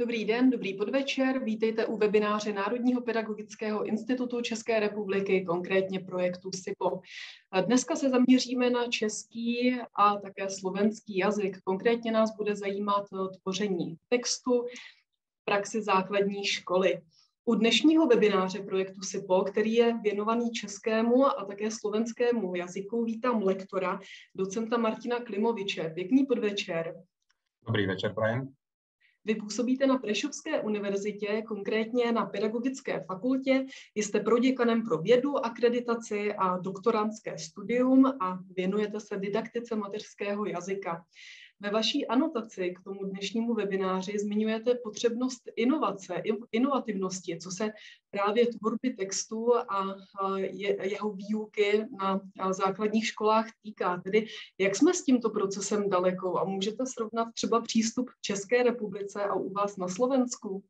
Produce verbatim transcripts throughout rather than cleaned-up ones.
Dobrý den, dobrý podvečer, vítejte u webináře Národního pedagogického institutu České republiky, konkrétně projektu SYPO. Dneska se zaměříme na český a také slovenský jazyk. Konkrétně nás bude zajímat tvoření textu v praxi základní školy. U dnešního webináře projektu SYPO, který je věnovaný českému a také slovenskému jazyku, vítám lektora, docenta Martina Klimoviče. Pěkný podvečer. Dobrý večer, Brian. Vy působíte na Prešovské univerzitě, konkrétně na Pedagogické fakultě, jste proděkanem pro vědu, akreditaci a doktorantské studium a věnujete se didaktice mateřského jazyka. Ve vaší anotaci k tomu dnešnímu webináři zmiňujete potřebnost inovace, inovativnosti, co se právě tvorby textu a jeho výuky na základních školách týká. Tedy jak jsme s tímto procesem daleko a můžete srovnat třeba přístup v České republice a u vás na Slovensku?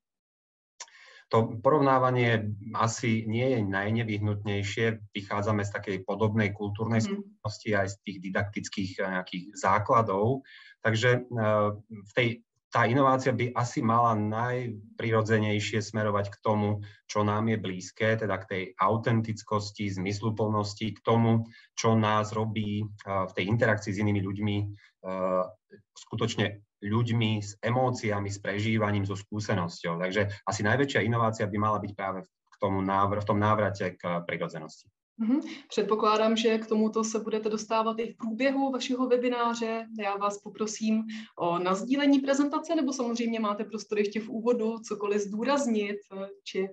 To porovnávanie asi nie je najnevyhnutnejšie. Vychádzame z takej podobnej kultúrnej skúsenosti aj z tých didaktických nejakých základov. Takže v tej, tá inovácia by asi mala najprirodzenejšie smerovať k tomu, čo nám je blízke, teda k tej autentickosti, zmysluplnosti, k tomu, čo nás robí v tej interakcii s inými ľuďmi skutočne ľuďmi, s emóciami, s prežívaním, so skúsenosťou. Takže asi najväčšia inovácia by mala byť práve k tomu návr- v tom návrate k prirodzenosti. Mm-hmm. Předpokládám, že k tomuto se budete dostávat i v průběhu vašeho webináře. Já vás poprosím o nasdílení prezentace, nebo samozřejmě máte prostor ještě v úvodu cokoliv zdůraznit. Či...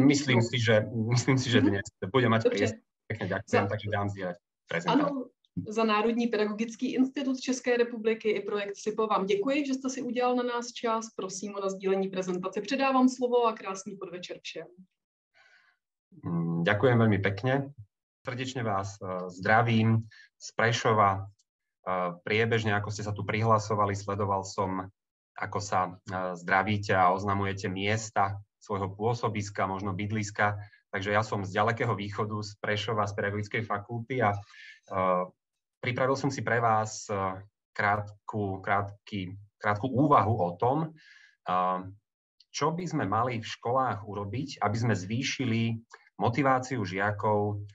Myslím si, že, myslím si, že dnes bude mať priestor. Pekne ďakujem, takže dám zdieľať prezentáciu. Za Národní pedagogický institut České republiky i projekt SYPO vám děkuji, že jste si udělal na nás čas. Prosím o nasdílení prezentace. Předávám slovo a krásný podvečer všem. Ďakujem veľmi pekne. Srdečne vás zdravím z Prešova. Priebežne, ako ste sa tu prihlasovali, sledoval som, ako sa zdravíte a oznamujete miesta svojho pôsobiska, možno bydliska. Takže ja som z ďalekého východu, z Prešova, z Pedagogickej fakulty a pripravil som si pre vás krátku, krátky, krátku úvahu o tom, čo by sme mali v školách urobiť, aby sme zvýšili motiváciu žiakov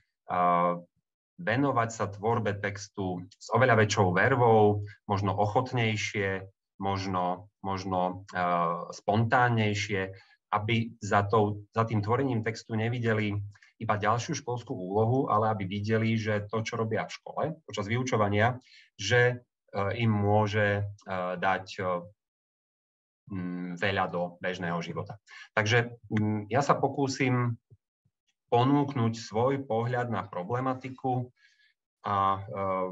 venovať sa tvorbe textu s oveľa väčšou vervou, možno ochotnejšie, možno, možno spontánnejšie, aby za, to, za tým tvorením textu nevideli iba ďalšiu školskú úlohu, ale aby videli, že to, čo robia v škole počas vyučovania, že im môže dať veľa do bežného života. Takže ja sa pokúsim ponúknuť svoj pohľad na problematiku a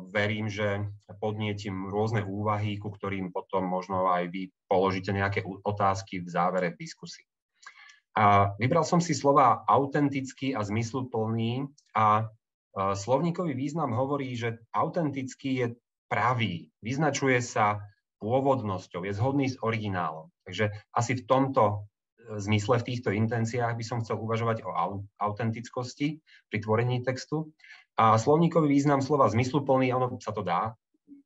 verím, že podnietím rôzne úvahy, ku ktorým potom možno aj vy položíte nejaké otázky v závere v diskusii. A vybral som si slova autentický a zmysluplný a slovníkový význam hovorí, že autentický je pravý, vyznačuje sa pôvodnosťou, je zhodný s originálom. Takže asi v tomto zmysle, v týchto intenciách by som chcel uvažovať o autentickosti pri tvorení textu. A slovníkový význam slova zmysluplný, ono sa to dá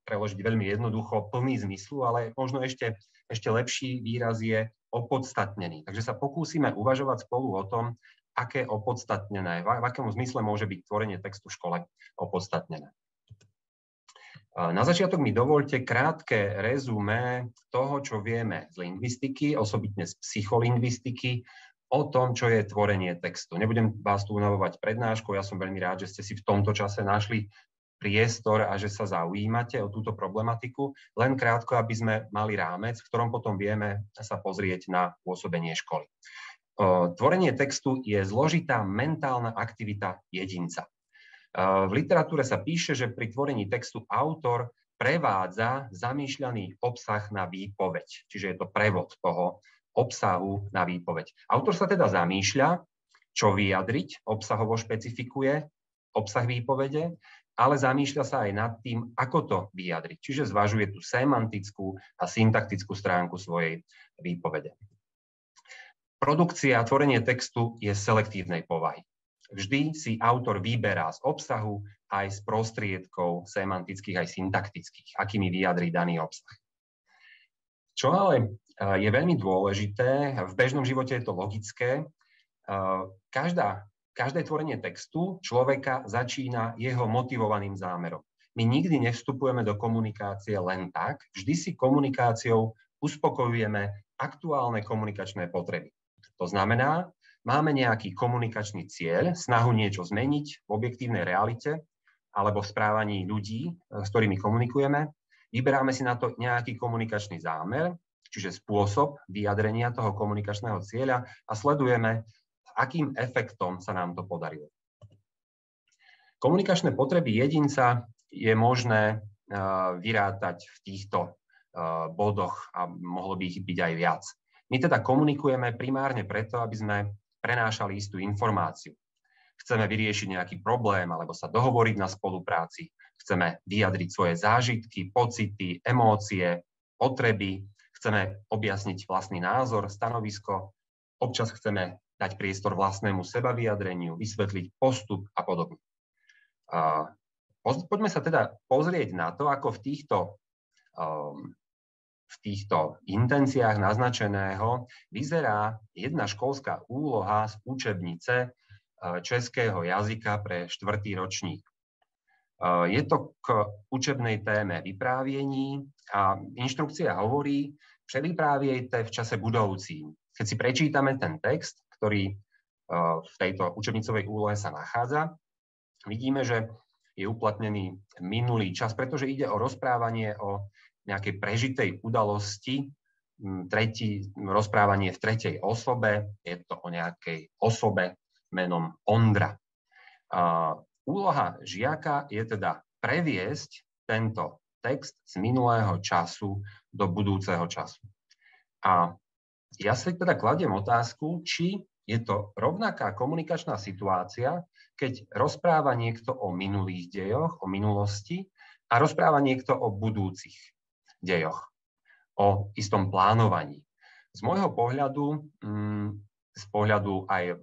preložiť veľmi jednoducho, plný zmyslu, ale možno ešte, ešte lepší výraz je opodstatnený. Takže sa pokúsime uvažovať spolu o tom, aké opodstatnené, v akému zmysle môže byť tvorenie textu v škole opodstatnené. Na začiatok mi dovoľte krátke rezumé toho, čo vieme z lingvistiky, osobitne z psycholingvistiky, o tom, čo je tvorenie textu. Nebudem vás tu unavovať prednáškou, ja som veľmi rád, že ste si v tomto čase našli priestor a že sa zaujímate o túto problematiku, len krátko, aby sme mali rámec, v ktorom potom vieme sa pozrieť na pôsobenie školy. Tvorenie textu je zložitá mentálna aktivita jedinca. V literatúre sa píše, že pri tvorení textu autor prevádza zamýšľaný obsah na výpoveď, čiže je to prevod toho obsahu na výpoveď. Autor sa teda zamýšľa, čo vyjadriť, obsahovo špecifikuje obsah výpovede, ale zamýšľa sa aj nad tým, ako to vyjadriť. Čiže zvažuje tú semantickú a syntaktickú stránku svojej výpovede. Produkcia a tvorenie textu je selektívnej povahy. Vždy si autor vyberá z obsahu aj z prostriedkov semantických, aj syntaktických, akými vyjadrí daný obsah. Čo ale je veľmi dôležité, v bežnom živote je to logické, každá, každé tvorenie textu človeka začína jeho motivovaným zámerom. My nikdy nevstupujeme do komunikácie len tak, vždy si komunikáciou uspokojujeme aktuálne komunikačné potreby. To znamená, máme nejaký komunikačný cieľ, snahu niečo zmeniť v objektívnej realite alebo v správaní ľudí, s ktorými komunikujeme. Vyberáme si na to nejaký komunikačný zámer, čiže spôsob vyjadrenia toho komunikačného cieľa a sledujeme, akým efektom sa nám to podarilo. Komunikačné potreby jedinca je možné vyrátať v týchto bodoch a mohlo by ich byť aj viac. My teda komunikujeme primárne preto, aby sme prenášali istú informáciu. Chceme vyriešiť nejaký problém alebo sa dohovoriť na spolupráci. Chceme vyjadriť svoje zážitky, pocity, emócie, potreby. Chceme objasniť vlastný názor, stanovisko. Občas chceme dať priestor vlastnému sebavyjadreniu, vysvetliť postup a podobne. Poďme sa teda pozrieť na to, ako v týchto, v týchto intenciách naznačeného vyzerá jedna školská úloha z učebnice českého jazyka pre štvrtý ročník. Je to k učebnej téme vyprávění a inštrukcia hovorí, prevypráviejte v čase budoucím. Keď si prečítame ten text, ktorý v tejto učebnicovej úlohe sa nachádza, vidíme, že je uplatnený minulý čas, pretože ide o rozprávanie o nejakej prežitej udalosti, tretí, rozprávanie v tretej osobe, je to o nejakej osobe menom Ondra. Uh, úloha žiaka je teda previesť tento text z minulého času do budúceho času. A ja si teda kladiem otázku, či je to rovnaká komunikačná situácia, keď rozpráva niekto o minulých dejoch, o minulosti a rozpráva niekto o budúcich dejoch, o istom plánovaní. Z môjho pohľadu, z pohľadu aj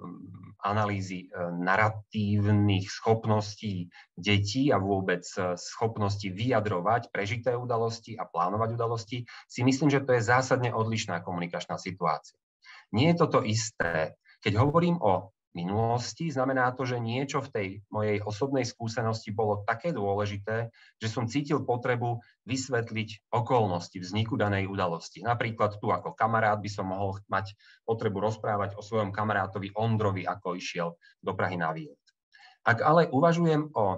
analýzy naratívnych schopností detí a vôbec schopnosti vyjadrovať prežité udalosti a plánovať udalosti, si myslím, že to je zásadne odlišná komunikačná situácia. Nie je toto isté. Keď hovorím o minulosti, znamená to, že niečo v tej mojej osobnej skúsenosti bolo také dôležité, že som cítil potrebu vysvetliť okolnosti vzniku danej udalosti. Napríklad tu ako kamarát by som mohol mať potrebu rozprávať o svojom kamarátovi Ondrovi, ako išiel do Prahy na výlet. Ak ale uvažujem o e,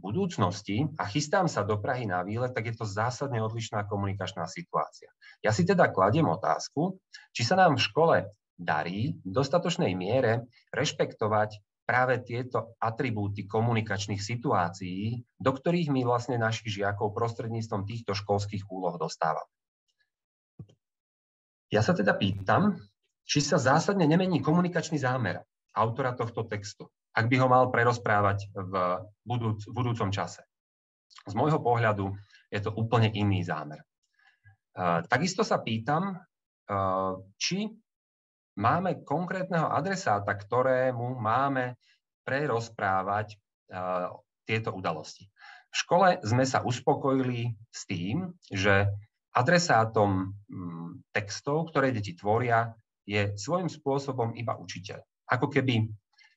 budúcnosti a chystám sa do Prahy na výlet, tak je to zásadne odlišná komunikačná situácia. Ja si teda kladiem otázku, či sa nám v škole darí v dostatočnej miere rešpektovať práve tieto atribúty komunikačných situácií, do ktorých my vlastne našich žiakov prostredníctvom týchto školských úloh dostávame. Ja sa teda pýtam, či sa zásadne nemení komunikačný zámer autora tohto textu, ak by ho mal prerozprávať v budúc- budúcom čase. Z môjho pohľadu je to úplne iný zámer. Uh, takisto sa pýtam, uh, či máme konkrétneho adresáta, ktorému máme prerozprávať uh, tieto udalosti. V škole sme sa uspokojili s tým, že adresátom um, textov, ktoré deti tvoria, je svojím spôsobom iba učiteľ. Ako keby,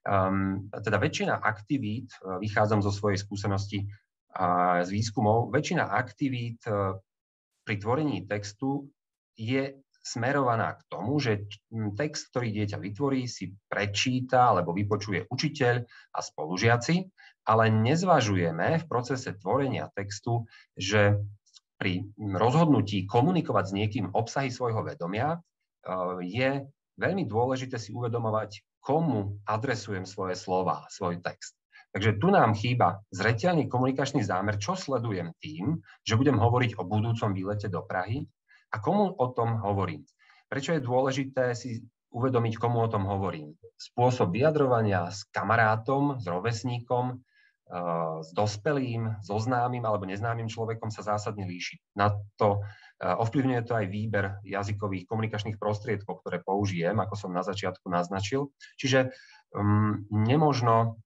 um, teda väčšina aktivít, uh, vychádzam zo svojej skúsenosti uh, z výskumov, väčšina aktivít uh, pri tvorení textu je smerovaná k tomu, že text, ktorý dieťa vytvorí, si prečíta alebo vypočuje učiteľ a spolužiaci, ale nezvažujeme v procese tvorenia textu, že pri rozhodnutí komunikovať s niekým obsahy svojho vedomia je veľmi dôležité si uvedomovať, komu adresujem svoje slova, svoj text. Takže tu nám chýba zreteľný komunikačný zámer, čo sledujem tým, že budem hovoriť o budúcom výlete do Prahy. A komu o tom hovorím? Prečo je dôležité si uvedomiť, komu o tom hovorím? Spôsob vyjadrovania s kamarátom, s rovesníkom, s dospelým, so známym alebo neznámym človekom sa zásadne líši. Na to ovplyvňuje to aj výber jazykových komunikačných prostriedkov, ktoré použijem, ako som na začiatku naznačil. Čiže um, nemožno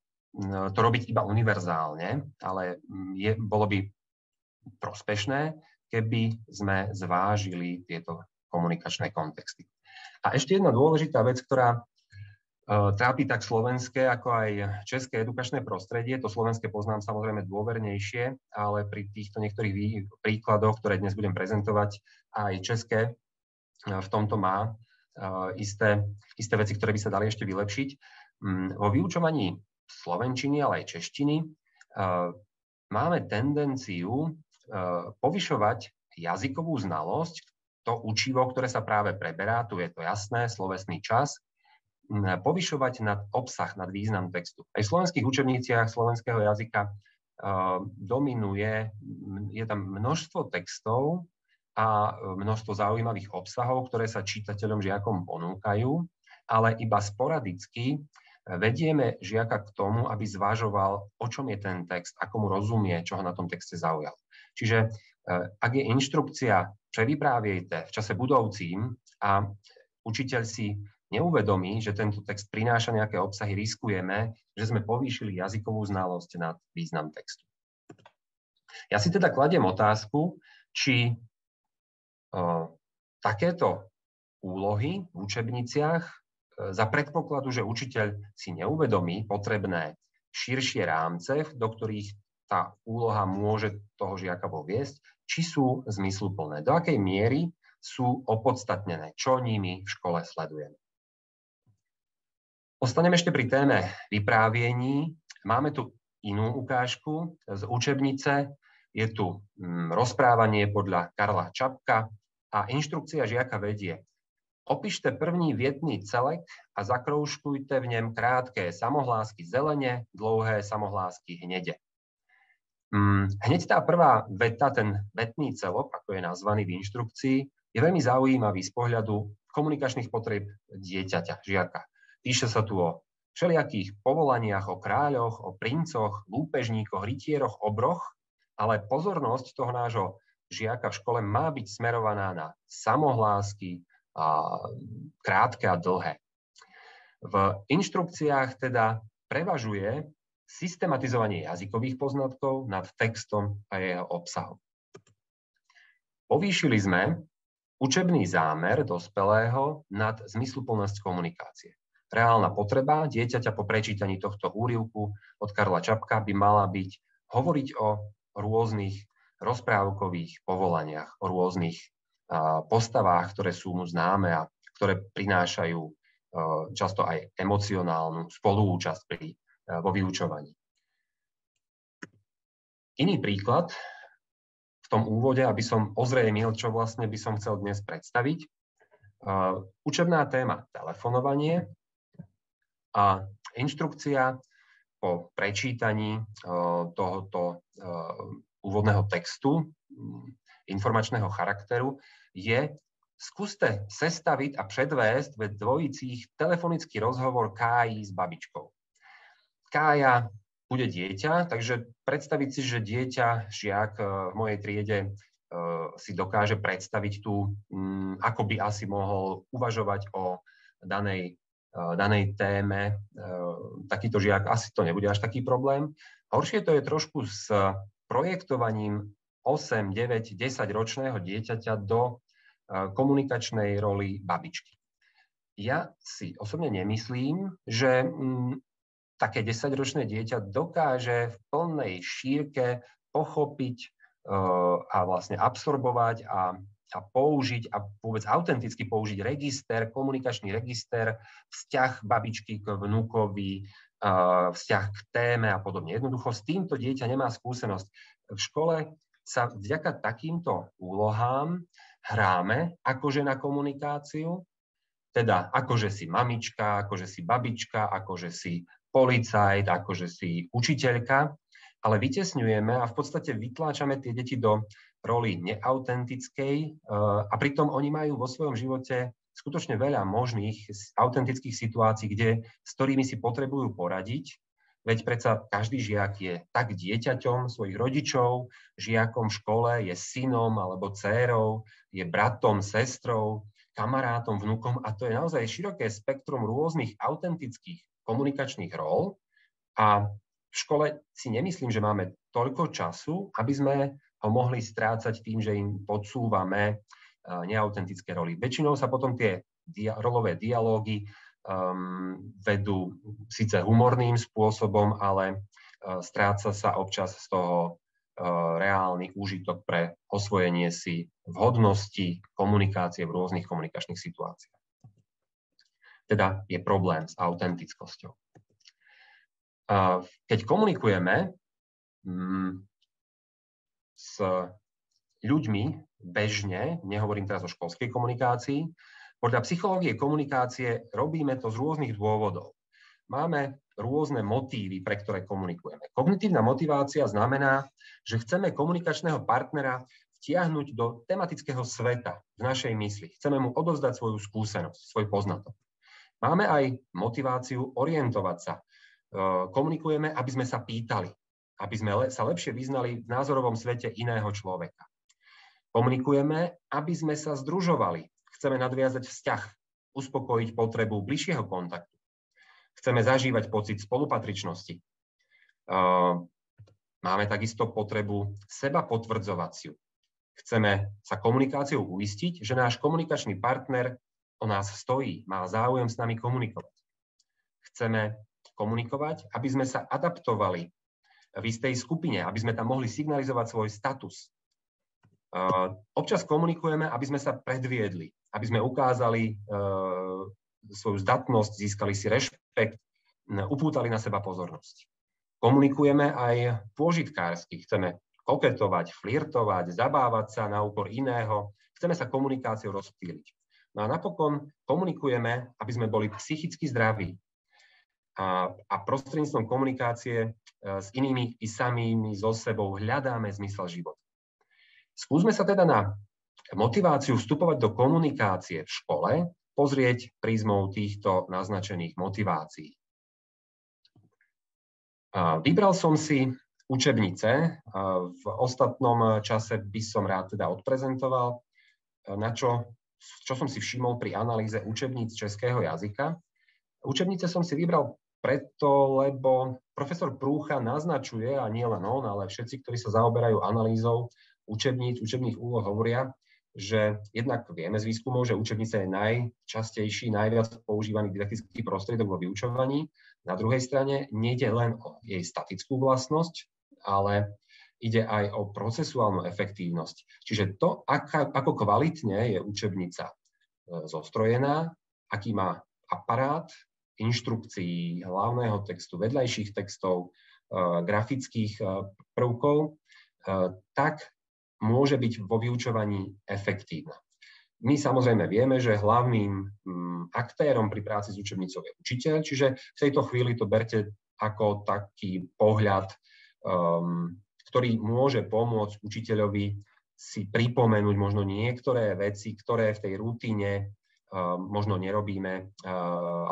to robiť iba univerzálne, ale je, bolo by prospešné keby sme zvážili tieto komunikačné kontexty. A ešte jedna dôležitá vec, ktorá trápi tak slovenské, ako aj české edukačné prostredie. To slovenské poznám samozrejme dôvernejšie, ale pri týchto niektorých príkladoch, ktoré dnes budem prezentovať, aj české v tomto má isté, isté veci, ktoré by sa dali ešte vylepšiť. Vo vyučovaní slovenčiny, ale aj češtiny máme tendenciu povyšovať jazykovú znalosť, to učivo, ktoré sa práve preberá, tu je to jasné, slovesný čas, povyšovať nad obsah, nad význam textu. Aj v slovenských učebniciach slovenského jazyka uh, dominuje, je tam množstvo textov a množstvo zaujímavých obsahov, ktoré sa čitateľom, žiakom ponúkajú, ale iba sporadicky vedieme žiaka k tomu, aby zvažoval, o čom je ten text, ako mu rozumie, čo ho na tom texte zaujalo. Čiže uh, ak je inštrukcia, prevypráviejte v čase budúcim a učiteľ si neuvedomí, že tento text prináša nejaké obsahy, riskujeme, že sme povýšili jazykovú znalosť nad význam textu. Ja si teda kladiem otázku, či o, takéto úlohy v učebniciach e, za predpokladu, že učiteľ si neuvedomí potrebné širšie rámce, do ktorých tá úloha môže toho žiaka voviesť, či sú zmysluplné, do akej miery sú opodstatnené, čo nimi v škole sledujeme. Ostaneme ešte pri téme vypráviení. Máme tu inú ukážku z učebnice. Je tu rozprávanie podľa Karla Čapka a inštrukcia žiaka vedie. Opíšte první vietný celek a zakroužkujte v ňom krátke samohlásky zelene, dlouhé samohlásky hnede. Hneď tá prvá veta, ten vetný celok, ako je nazvaný v inštrukcii, je veľmi zaujímavý z pohľadu komunikačných potrieb dieťaťa, žiaka. Píše sa tu o všelijakých povolaniach, o kráľoch, o princoch, lúpežníkoch, rytieroch, obroch, ale pozornosť toho nášho žiaka v škole má byť smerovaná na samohlásky, a krátke a dlhé. V inštrukciách teda prevažuje systematizovanie jazykových poznatkov nad textom a jeho obsahom. Povýšili sme učebný zámer dospelého nad zmysluplnosť komunikácie. Reálna potreba dieťaťa po prečítaní tohto úryvku od Karla Čapka by mala byť hovoriť o rôznych rozprávkových povolaniach, o rôznych uh, postavách, ktoré sú mu známe a ktoré prinášajú uh, často aj emocionálnu spoluúčasť pri, uh, vo vyučovaní. Iný príklad v tom úvode, aby som ozrejmil, čo vlastne by som chcel dnes predstaviť. Uh, učebná téma telefonovanie. A inštrukcia po prečítaní tohoto úvodného textu informačného charakteru je: skúste sestaviť a predviesť ve dvojicích telefonický rozhovor Káji s babičkou. Kája bude dieťa, takže predstaviť si, že dieťa, žiak v mojej triede si dokáže predstaviť tu, ako by asi mohol uvažovať o danej danej téme, takýto žiak, asi to nebude až taký problém. Horšie to je trošku s projektovaním osem, deväť, desať ročného dieťaťa do komunikačnej roli babičky. Ja si osobne nemyslím, že také desaťročné dieťa dokáže v plnej šírke pochopiť a vlastne absorbovať a a použiť a vôbec autenticky použiť register, komunikačný register, vzťah babičky k vnúkovi, vzťah k téme a podobne. Jednoducho s týmto dieťa nemá skúsenosť. V škole sa vďaka takýmto úlohám hráme akože na komunikáciu, teda akože si mamička, akože si babička, akože si policajt, akože si učiteľka, ale vytesňujeme a v podstate vytláčame tie deti do roli neautentickej a pritom oni majú vo svojom živote skutočne veľa možných autentických situácií, kde, s ktorými si potrebujú poradiť, veď predsa každý žiak je tak dieťaťom svojich rodičov, žiakom v škole, je synom alebo dcérou, je bratom, sestrou, kamarátom, vnukom a to je naozaj široké spektrum rôznych autentických komunikačných rol a v škole si nemyslím, že máme toľko času, aby sme ho mohli strácať tým, že im podsúvame neautentické roly. Väčšinou sa potom tie dia- rolové dialógy um, vedú síce humorným spôsobom, ale uh, stráca sa občas z toho uh, reálny úžitok pre osvojenie si vhodnosti komunikácie v rôznych komunikačných situáciách. Teda je problém s autentickosťou. Uh, keď komunikujeme mm, s ľuďmi, bežne, nehovorím teraz o školskej komunikácii. Podľa psychológie komunikácie robíme to z rôznych dôvodov. Máme rôzne motívy, pre ktoré komunikujeme. Kognitívna motivácia znamená, že chceme komunikačného partnera vtiahnuť do tematického sveta v našej mysli. Chceme mu odovzdať svoju skúsenosť, svoj poznatok. Máme aj motiváciu orientovať sa. Komunikujeme, aby sme sa pýtali, aby sme sa lepšie vyznali v názorovom svete iného človeka. Komunikujeme, aby sme sa združovali. Chceme nadviazať vzťah, uspokojiť potrebu bližšieho kontaktu. Chceme zažívať pocit spolupatričnosti. Máme takisto potrebu seba potvrdzovaciu. Chceme sa komunikáciou uistiť, že náš komunikačný partner o nás stojí, má záujem s nami komunikovať. Chceme komunikovať, aby sme sa adaptovali v istej skupine, aby sme tam mohli signalizovať svoj status. Uh, občas komunikujeme, aby sme sa predviedli, aby sme ukázali uh, svoju zdatnosť, získali si rešpekt, uh, upútali na seba pozornosť. Komunikujeme aj pôžitkársky, chceme koketovať, flirtovať, zabávať sa na úkor iného, chceme sa komunikáciou rozptýliť. No a napokon komunikujeme, aby sme boli psychicky zdraví a, a prostredníctvom komunikácie uh, s inými i samými so sebou hľadáme zmysel života. Skúsme sa teda na motiváciu vstupovať do komunikácie v škole pozrieť prízmou týchto naznačených motivácií. Vybral som si učebnice. V ostatnom čase by som rád teda odprezentoval, na čo, čo som si všimol pri analýze učebníc českého jazyka. Učebnice som si vybral preto, lebo profesor Prúcha naznačuje, a nie len on, ale všetci, ktorí sa zaoberajú analýzou učebníc, učebných úloh hovoria, že jednak vieme z výskumov, že učebnica je najčastejší, najviac používaný didaktický prostriedok vo vyučovaní. Na druhej strane nejde len o jej statickú vlastnosť, ale ide aj o procesuálnu efektívnosť. Čiže to, aká, ako kvalitne je učebnica zostrojená, aký má aparát inštrukcií, hlavného textu, vedľajších textov, grafických prvkov, tak môže byť vo vyučovaní efektívna. My samozrejme vieme, že hlavným aktérom pri práci s učebnicou je učiteľ, čiže v tejto chvíli to berte ako taký pohľad, um, ktorý môže pomôcť učiteľovi si pripomenúť možno niektoré veci, ktoré v tej rutine uh, možno nerobíme, uh,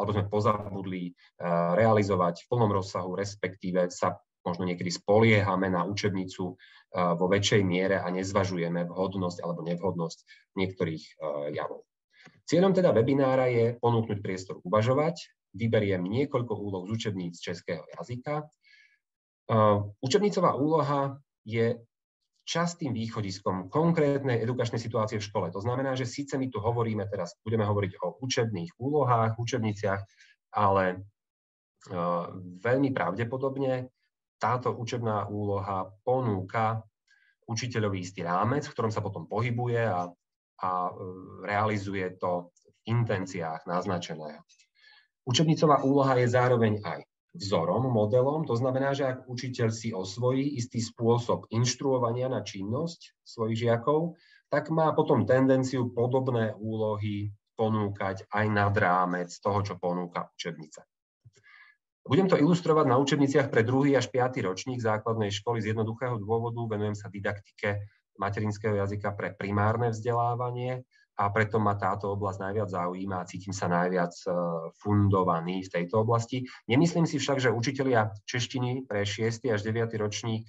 alebo sme pozabudli uh, realizovať v plnom rozsahu, respektíve sa možno niekedy spoliehame na učebnicu vo väčšej miere a nezvažujeme vhodnosť alebo nevhodnosť niektorých javov. Cieľom teda webinára je ponúknuť priestor uvažovať. Vyberiem niekoľko úloh z učebníc českého jazyka. Učebnicová úloha je častým východiskom konkrétnej edukačnej situácie v škole. To znamená, že síce my tu hovoríme teraz, budeme hovoriť o učebných úlohách, učebniciach, ale veľmi pravdepodobne táto učebná úloha ponúka učiteľovi istý rámec, v ktorom sa potom pohybuje a, a realizuje to v intenciách naznačeného. Učebnicová úloha je zároveň aj vzorom, modelom, to znamená, že ak učiteľ si osvojí istý spôsob inštruovania na činnosť svojich žiakov, tak má potom tendenciu podobné úlohy ponúkať aj nad rámec toho, čo ponúka učebnica. Budem to ilustrovať na učebniciach pre druhý až piaty ročník základnej školy z jednoduchého dôvodu. Venujem sa didaktike materinského jazyka pre primárne vzdelávanie a preto ma táto oblasť najviac zaujíma a cítim sa najviac fundovaný v tejto oblasti. Nemyslím si však, že učitelia češtiny pre šiesty až deviaty ročník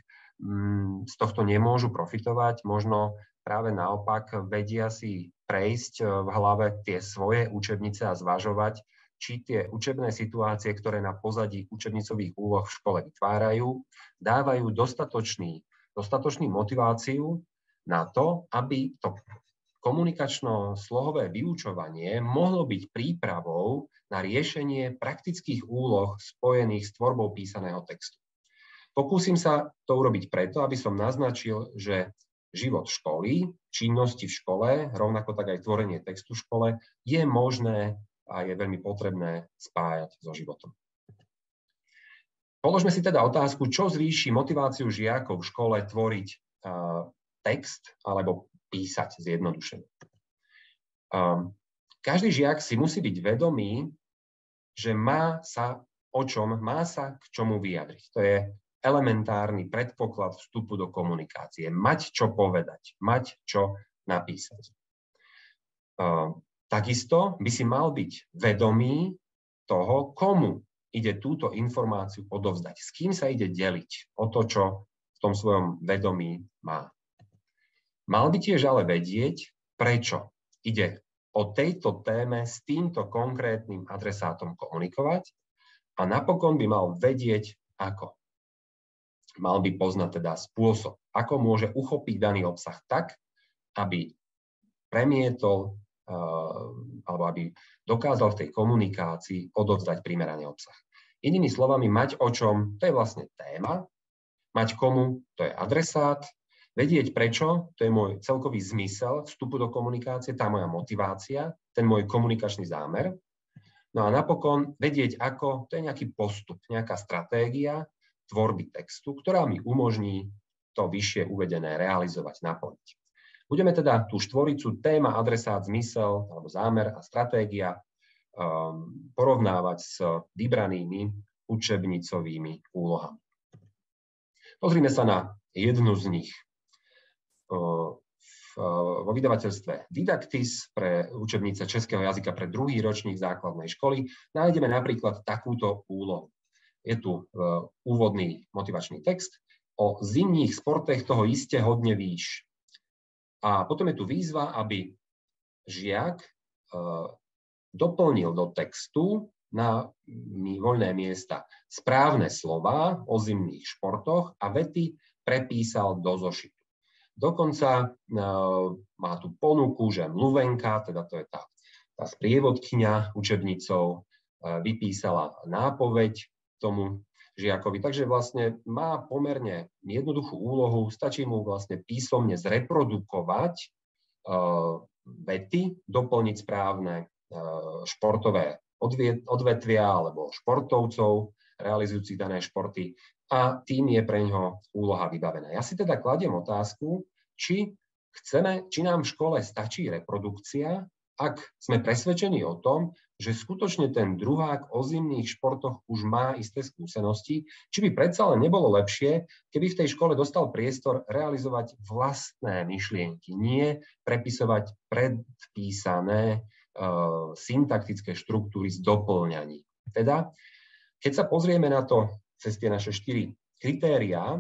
z tohto nemôžu profitovať. Možno práve naopak vedia si prejsť v hlave tie svoje učebnice a zvažovať, či tie učebné situácie, ktoré na pozadí učebnicových úloh v škole vytvárajú, dávajú dostatočný dostatočnú motiváciu na to, aby to komunikačno-slohové vyučovanie mohlo byť prípravou na riešenie praktických úloh spojených s tvorbou písaného textu. Pokúsim sa to urobiť preto, aby som naznačil, že život školy, činnosti v škole, rovnako tak aj tvorenie textu v škole, je možné a je veľmi potrebné spájať so životom. Položme si teda otázku, čo zvýši motiváciu žiakov v škole tvoriť uh, text alebo písať zjednodušene. Um, každý žiak si musí byť vedomý, že má sa o čom, má sa k čomu vyjadriť. To je elementárny predpoklad vstupu do komunikácie. Mať čo povedať, mať čo napísať. Um, takisto by si mal byť vedomý toho, komu ide túto informáciu odovzdať. S kým sa ide deliť o to, čo v tom svojom vedomí má. Mal by tiež ale vedieť, prečo ide o tejto téme s týmto konkrétnym adresátom komunikovať a napokon by mal vedieť, ako. Mal by poznať teda spôsob, ako môže uchopiť daný obsah tak, aby premietol alebo aby dokázal v tej komunikácii odovzdať primeraný obsah. Inými slovami, mať o čom, to je vlastne téma, mať komu, to je adresát, vedieť prečo, to je môj celkový zmysel vstupu do komunikácie, tá moja motivácia, ten môj komunikačný zámer. No a napokon vedieť ako, to je nejaký postup, nejaká stratégia tvorby textu, ktorá mi umožní to vyššie uvedené realizovať, naplniť. Budeme teda tú štvoricu téma, adresát, zmysel, alebo zámer a stratégia um, porovnávať s vybranými učebnicovými úlohami. Pozrime sa na jednu z nich. Uh, v, uh, vo vydavateľstve Didactis pre učebnice českého jazyka pre druhý ročník základnej školy nájdeme napríklad takúto úlohu. Je tu uh, úvodný motivačný text o zimných sportech toho iste hodne výš. A potom je tu výzva, aby žiak doplnil do textu na voľné miesta správne slová o zimných športoch a vety prepísal do zošitu. Dokonca má tu ponuku, že mluvenka, teda to je tá, tá sprievodkyňa učebnicou, vypísala nápoveď tomu žiakovi. Takže vlastne má pomerne jednoduchú úlohu, stačí mu vlastne písomne zreprodukovať uh, vety, doplniť správne uh, športové odvetvia alebo športovcov realizujúcich dané športy a tým je pre ňoho úloha vybavená. Ja si teda kladiem otázku, či chceme, či nám v škole stačí reprodukcia, ak sme presvedčení o tom, že skutočne ten druhák o zimných športoch už má isté skúsenosti, či by predsa len nebolo lepšie, keby v tej škole dostal priestor realizovať vlastné myšlienky, nie prepisovať predpísané uh, syntaktické štruktúry z doplňaní. Teda, keď sa pozrieme na to cez tie naše štyri kritériá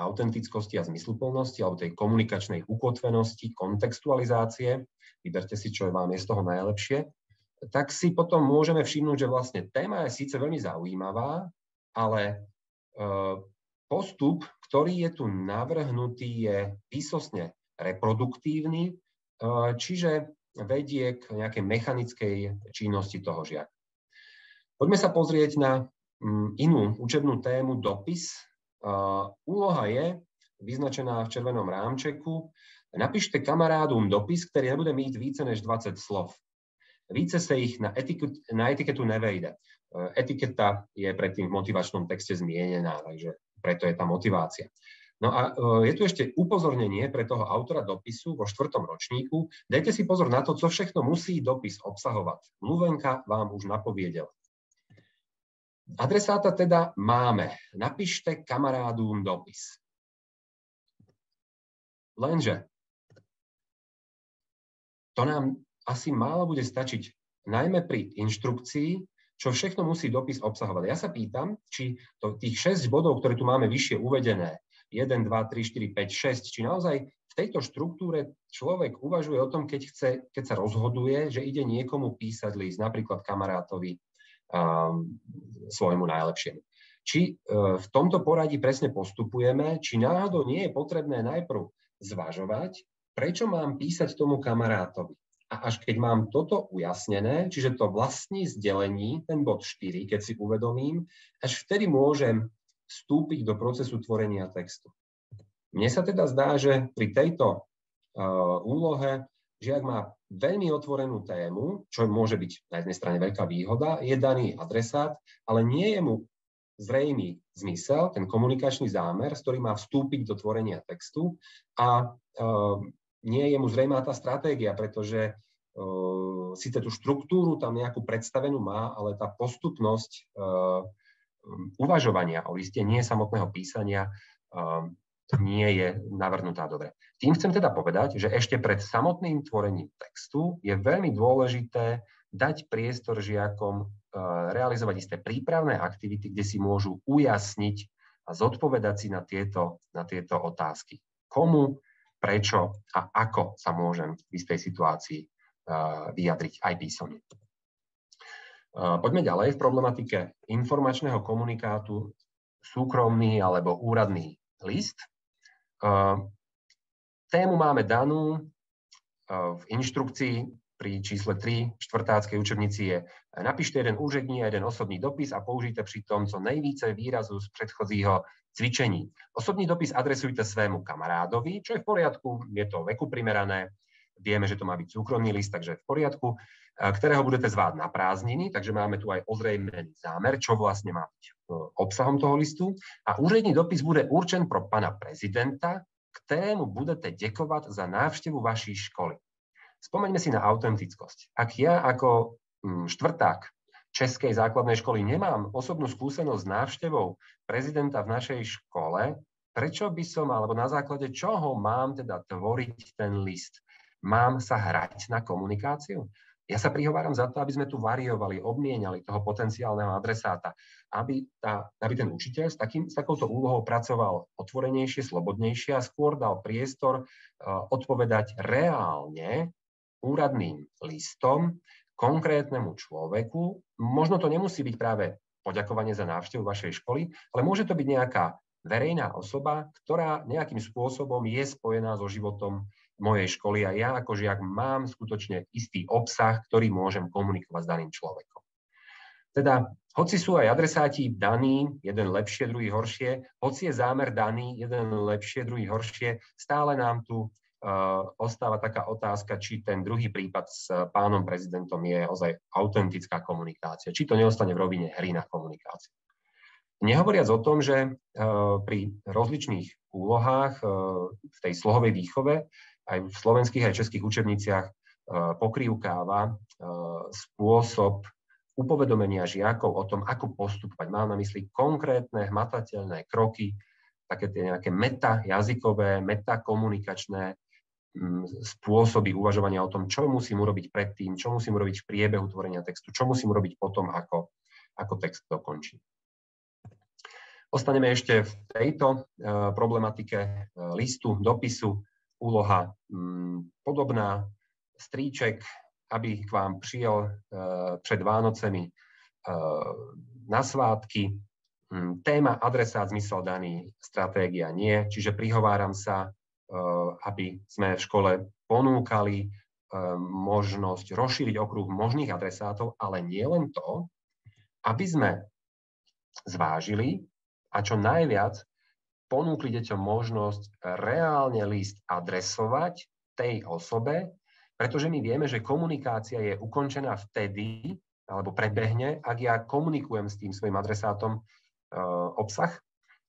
autentickosti a zmysluplnosti alebo tej komunikačnej ukotvenosti, kontextualizácie, vyberte si, čo vám je z toho najlepšie, tak si potom môžeme všimnúť, že vlastne téma je síce veľmi zaujímavá, ale postup, ktorý je tu navrhnutý, je výsostne reproduktívny, čiže vedie k nejakej mechanickej činnosti toho žiaka. Poďme sa pozrieť na inú učebnú tému, dopis. Úloha je vyznačená v červenom rámčeku. Napíšte kamarádom dopis, který nebude mít více než dvacet slov. Více se jich na, etiket, na etiketu nevejde. Etiketa je predtým v motivačnom texte zmienená, takže preto je tá motivácia. No a je tu ešte upozornenie pre toho autora dopisu vo štvrtom ročníku. Dajte si pozor na to, co všechno musí dopis obsahovať. Mluvenka vám už napoviedela. Adresáta teda máme. Napíšte kamarádům dopis. Lenže to nám asi málo bude stačiť, najmä pri inštrukcii, čo všechno musí dopis obsahovať. Ja sa pýtam, či to, tých šesť bodov, ktoré tu máme vyššie uvedené, jeden, dva, tri, štyri, päť, šesť, či naozaj v tejto štruktúre človek uvažuje o tom, keď, chce, keď sa rozhoduje, že ide niekomu písať list, napríklad kamarátovi, um, svojmu najlepšiemu. či v tomto poradí presne postupujeme, či náhodou nie je potrebné najprv zvažovať, prečo mám písať tomu kamarátovi. A až keď mám toto ujasnené, čiže to vlastní zdelení, ten bod štyri, keď si uvedomím, až vtedy môžem vstúpiť do procesu tvorenia textu. Mne sa teda zdá, že pri tejto uh, úlohe žiak má veľmi otvorenú tému, čo môže byť na jednej strane veľká výhoda, je daný adresát, ale nie je mu zrejmý zmysel, ten komunikačný zámer, s ktorým má vstúpiť do tvorenia textu a uh, nie je mu zrejmá tá stratégia, pretože uh, síce tú štruktúru tam nejakú predstavenú má, ale tá postupnosť uh, uvažovania o liste, nie samotného písania, uh, nie je navrhnutá dobre. Tým chcem teda povedať, že ešte pred samotným tvorením textu je veľmi dôležité dať priestor žiakom realizovať isté prípravné aktivity, kde si môžu ujasniť a zodpovedať si na tieto, na tieto otázky. Komu, prečo a ako sa môžem v istej situácii vyjadriť aj písomne. Poďme ďalej. V problematike informačného komunikátu súkromný alebo úradný list. Tému máme danú v inštrukcii pri čísle tri štvrtáckej učebnici je napíšte jeden úřední a jeden osobní dopis a použijte přitom co nejvíce výrazů z předchozího cvičení. Osobní dopis adresujte svému kamarádovi, čo je v poriadku, je to veku primerané, vieme, že to má byť súkromný list, takže v poriadku, ktorého budete zvát na prázdniny, takže máme tu aj ozrejmený zámer, čo vlastne má byť obsahom toho listu. A úřední dopis bude určen pro pana prezidenta, ktorému budete děkovat za návštevu vaší školy. Spomeňme si na autentickosť. Ak ja ako štvrták Českej základnej školy nemám osobnú skúsenosť s návštevou prezidenta v našej škole, prečo by som, alebo na základe čoho mám teda tvoriť ten list? Mám sa hrať na komunikáciu? Ja sa prihováram za to, aby sme tu variovali, obmieniali toho potenciálneho adresáta, aby, tá, aby ten učiteľ s, takým, s takouto úlohou pracoval otvorenejšie, slobodnejšie a skôr dal priestor uh, odpovedať reálne úradným listom konkrétnemu človeku. Možno to nemusí byť práve poďakovanie za návštevu vašej školy, ale môže to byť nejaká verejná osoba, ktorá nejakým spôsobom je spojená so životom mojej školy a ja ako žiak mám skutočne istý obsah, ktorý môžem komunikovať s daným človekom. Teda, hoci sú aj adresáti daní, jeden lepšie, druhý horšie, hoci je zámer daný, jeden lepšie, druhý horšie, stále nám tu uh, ostáva taká otázka, či ten druhý prípad s pánom prezidentom je ozaj autentická komunikácia, či to neostane v rovine hry na komunikáciu. Nehovoriac o tom, že uh, pri rozličných úlohách uh, v tej slohovej výchove aj v slovenských, aj českých učebniciach pokrývkáva spôsob upovedomenia žiakov o tom, ako postupovať. Mám na mysli konkrétne, hmatateľné kroky, také tie nejaké metajazykové, metakomunikačné spôsoby uvažovania o tom, čo musím urobiť predtým, čo musím urobiť v priebehu tvorenia textu, čo musím urobiť potom, ako, ako text dokončím. Ostaneme ešte v tejto problematike listu, dopisu. Úloha podobná, strýček, aby k vám přijel před Vánocemi na svátky. Téma, adresát, zmysel daný, stratégia nie. Čiže prihováram sa, aby sme v škole ponúkali možnosť rozšíriť okruh možných adresátov, ale nie len to, aby sme zvážili a čo najviac ponúkli deťom možnosť reálne list adresovať tej osobe, pretože my vieme, že komunikácia je ukončená vtedy, alebo prebehne, ak ja komunikujem s tým svojim adresátom e, obsah.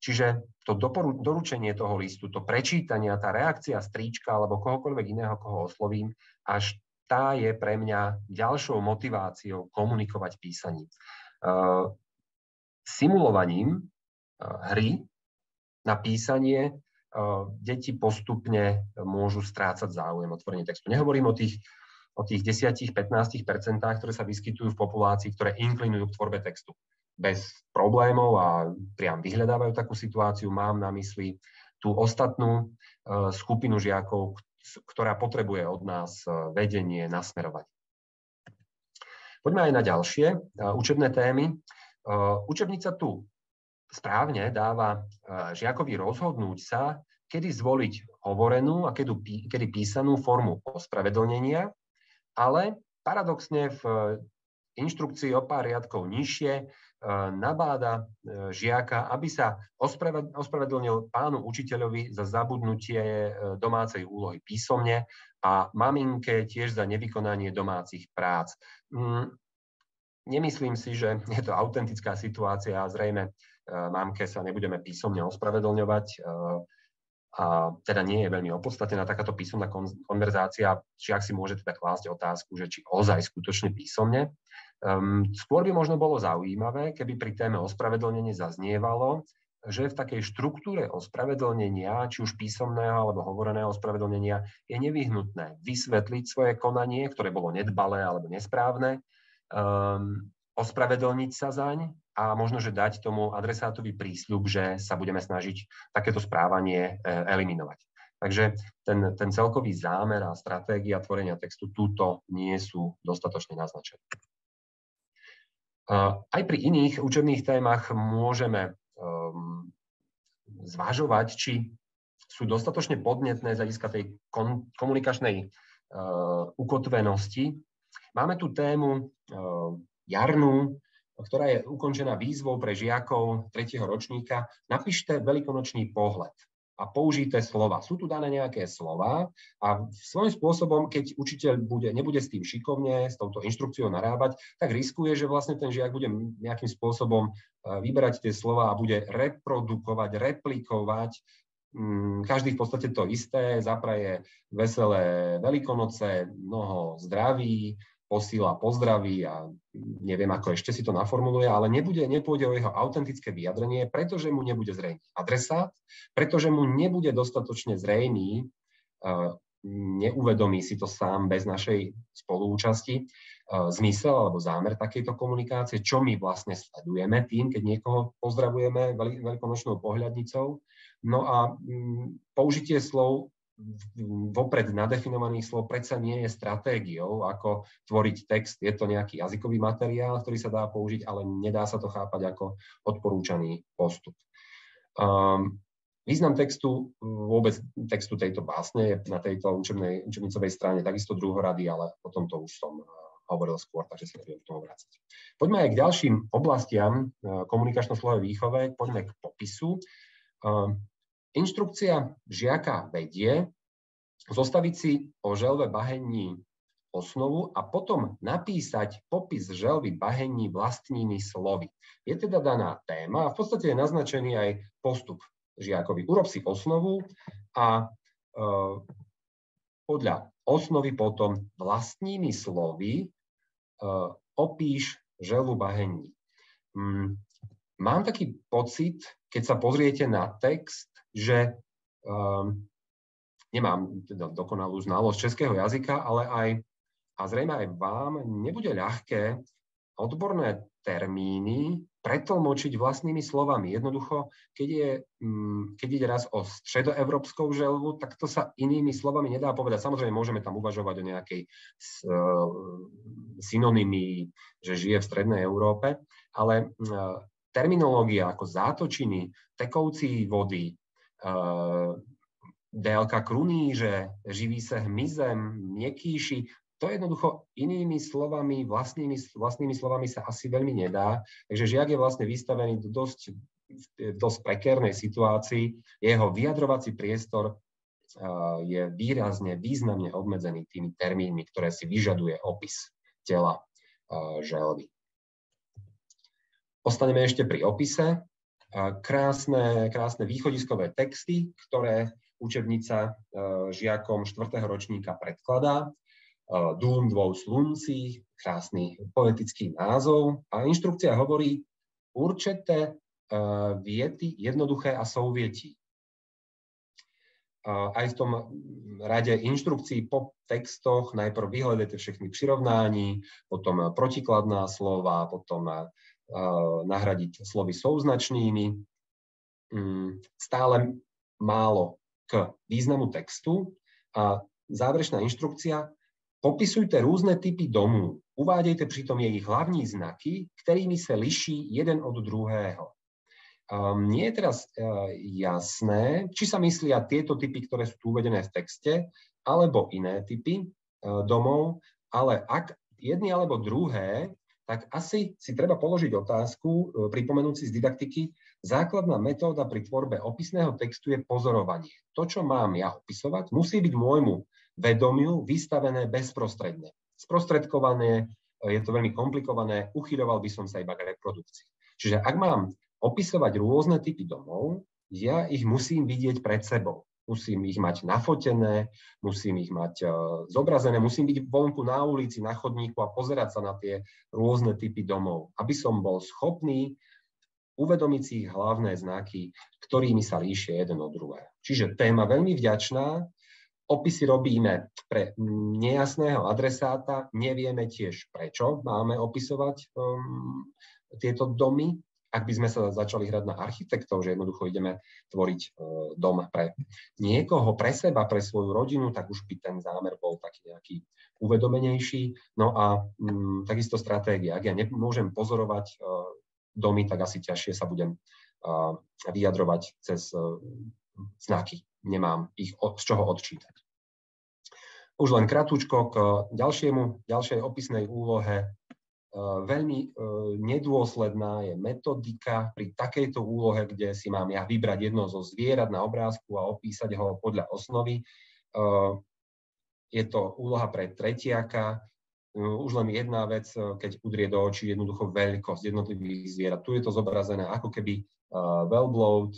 Čiže to doporu, doručenie toho listu, to prečítanie, tá reakcia strýčka alebo kohokoľvek iného, koho oslovím, až tá je pre mňa ďalšou motiváciou komunikovať písaním. E, simulovaním e, hry na písanie uh, deti postupne môžu strácať záujem o tvorenie textu. Nehovorím o tých, o tých desať až pätnásť percent, ktoré sa vyskytujú v populácii, ktoré inklinujú k tvorbe textu. Bez problémov a priam vyhľadávajú takú situáciu. Mám na mysli tú ostatnú uh, skupinu žiakov, ktorá potrebuje od nás uh, vedenie, nasmerovanie. Poďme aj na ďalšie uh, učebné témy. Uh, učebnica tu správne dáva žiakovi rozhodnúť sa, kedy zvoliť hovorenú a kedy písanú formu ospravedlnenia, ale paradoxne v inštrukcii o pár riadkov nižšie nabáda žiaka, aby sa ospravedlnil pánu učiteľovi za zabudnutie domácej úlohy písomne a maminke tiež za nevykonanie domácich prác. Nemyslím si, že je to autentická situácia a zrejme mamke sa nebudeme písomne ospravedlňovať. A teda nie je veľmi opodstatnená takáto písomná konverzácia. Žiak si môže teda klásť otázku, že či ozaj skutočne písomne. Um, skôr by možno bolo zaujímavé, keby pri téme ospravedlnenie zaznievalo, že v takej štruktúre ospravedlnenia, či už písomného alebo hovoreného ospravedlnenia, je nevyhnutné vysvetliť svoje konanie, ktoré bolo nedbalé alebo nesprávne, um, ospravedlniť sa zaň a možno, že dať tomu adresátovi prísľub, že sa budeme snažiť takéto správanie eliminovať. Takže ten, ten celkový zámer a stratégia tvorenia textu túto nie sú dostatočne naznačené. Aj pri iných učebných témach môžeme um, zvažovať, či sú dostatočne podnetné z hľadiska tej komunikačnej uh, ukotvenosti. Máme tu tému uh, jarnú, ktorá je ukončená výzvou pre žiakov tretieho ročníka. Napíšte veľkonočný pohľad a použite slova. Sú tu dané nejaké slova a svojím spôsobom, keď učiteľ bude, nebude s tým šikovne, s touto inštrukciou narábať, tak riskuje, že vlastne ten žiak bude nejakým spôsobom vyberať tie slova a bude reprodukovať, replikovať. Každý v podstate to isté, zapraje veselé Veľkonoce, mnoho zdraví, posíla pozdraví a neviem, ako ešte si to naformuluje, ale nebude, nepôjde o jeho autentické vyjadrenie, pretože mu nebude zrejný adresát, pretože mu nebude dostatočne zrejný, neuvedomí si to sám bez našej spoluúčasti, zmysel alebo zámer takejto komunikácie, čo my vlastne sledujeme tým, keď niekoho pozdravujeme veľkonočnou pohľadnicou. No a použitie slov vopred nadefinovaných slov predsa nie je stratégiou, ako tvoriť text. Je to nejaký jazykový materiál, ktorý sa dá použiť, ale nedá sa to chápať ako odporúčaný postup. Um, význam textu, vôbec textu tejto básne je na tejto učebnej, učebnicovej strane takisto druhorady, ale o tomto už som hovoril skôr, takže sa nebudem k tomu vrácať. Poďme aj k ďalším oblastiam komunikačno-slohovej výchove, poďme k popisu. Um, Inštrukcia žiaka vedie zostaviť si o želve bahení osnovu a potom napísať popis želvy bahení vlastnými slovy. Je teda daná téma a v podstate je naznačený aj postup žiakovi. Urob si osnovu a e, podľa osnovy potom vlastnými slovy e, opíš želvu bahení. Mm, mám taký pocit, keď sa pozriete na text, že um, nemám teda dokonalú znalosť českého jazyka, ale aj, a zrejme aj vám, nebude ľahké odborné termíny pretlmočiť vlastnými slovami. Jednoducho, keď, je, um, keď ide raz o stredoevropskou želvu, tak to sa inými slovami nedá povedať. Samozrejme, môžeme tam uvažovať o nejakej uh, synonymii, že žije v strednej Európe, ale uh, terminológia ako zátočiny, tekoucí vody, Uh, délka kruníže, živí se hmyzem, měkýši, to jednoducho inými slovami, vlastnými, vlastnými slovami sa asi veľmi nedá, takže žiak je vlastne vystavený do dosť, dosť prekérnej situácii, jeho vyjadrovací priestor uh, je výrazne, významne obmedzený tými termínmi, ktoré si vyžaduje opis tela uh, želvy. Ostaneme ešte pri opise. Krásne, krásne východiskové texty, ktoré učebnica žiakom štvrtého ročníka predkladá. Dům dvou sluncí, krásny poetický názov. A inštrukcia hovorí, určite viety jednoduché a souvietí. Aj v tom rade inštrukcií po textoch najprv vyhľadajte všechny prirovnání, potom protikladná slova, potom nahradiť slovy souznačnými, stále málo k významu textu a záverečná inštrukcia. Popisujte rôzne typy domů, uvádějte přitom jejich hlavní znaky, ktorými sa liší jeden od druhého. Um, nie je teraz uh, jasné, či sa myslia tieto typy, ktoré sú tu uvedené v texte, alebo iné typy uh, domov, ale ak jedny alebo druhé, tak asi si treba položiť otázku, uh, pripomenúci z didaktiky, základná metóda pri tvorbe opisného textu je pozorovanie. To, čo mám ja opisovať, musí byť môjmu vedomiu vystavené bezprostredne. Sprostredkované, je to veľmi komplikované, uchyľoval by som sa iba k reprodukcii. Čiže ak mám opisovať rôzne typy domov, ja ich musím vidieť pred sebou. Musím ich mať nafotené, musím ich mať uh, zobrazené, musím byť vonku na ulici, na chodníku a pozerať sa na tie rôzne typy domov, aby som bol schopný uvedomiť si ich hlavné znaky, ktorými sa líšia jeden od druhého. Čiže téma veľmi vďačná, opisy robíme pre nejasného adresáta, nevieme tiež, prečo máme opisovať um, tieto domy. Ak by sme sa začali hrať na architektov, že jednoducho ideme tvoriť e, dom pre niekoho, pre seba, pre svoju rodinu, tak už by ten zámer bol taký nejaký uvedomenejší. No a m, takisto stratégia. Ak ja nemôžem pozorovať e, domy, tak asi ťažšie sa budem e, vyjadrovať cez e, znaky. Nemám ich od, z čoho odčítať. Už len kratučko k ďalšiemu, ďalšej opisnej úlohe. Veľmi nedôsledná je metodika pri takejto úlohe, kde si mám ja vybrať jedno zo zvierat na obrázku a opísať ho podľa osnovy. Je to úloha pre tretiaka. Už len jedna vec, keď udrie do očí jednoducho veľkosť jednotlivých zvierat. Tu je to zobrazené, ako keby wellbloat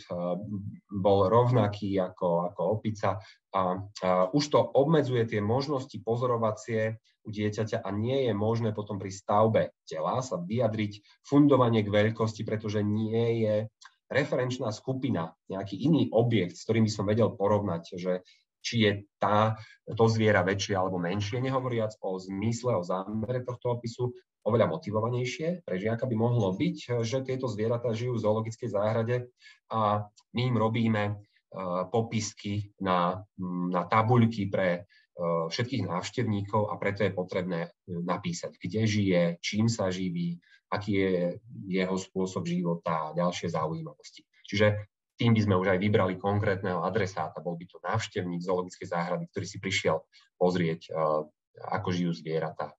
bol rovnaký ako, ako opica. A už to obmedzuje tie možnosti pozorovacie u dieťaťa a nie je možné potom pri stavbe tela sa vyjadriť fundovanie k veľkosti, pretože nie je referenčná skupina, nejaký iný objekt, s ktorým by som vedel porovnať, že či je tá, to zviera väčšie alebo menšie, nehovoriac o zmysle, o zámere tohto opisu, oveľa motivovanejšie pre žiaka by mohlo byť, že tieto zvieratá žijú v zoologickej záhrade a my im robíme uh, popisky na, na tabuľky pre všetkých návštevníkov a preto je potrebné napísať, kde žije, čím sa živí, aký je jeho spôsob života a ďalšie zaujímavosti. Čiže tým by sme už aj vybrali konkrétneho adresáta, bol by to návštevník zoologickej záhrady, ktorý si prišiel pozrieť, ako žijú zvieratá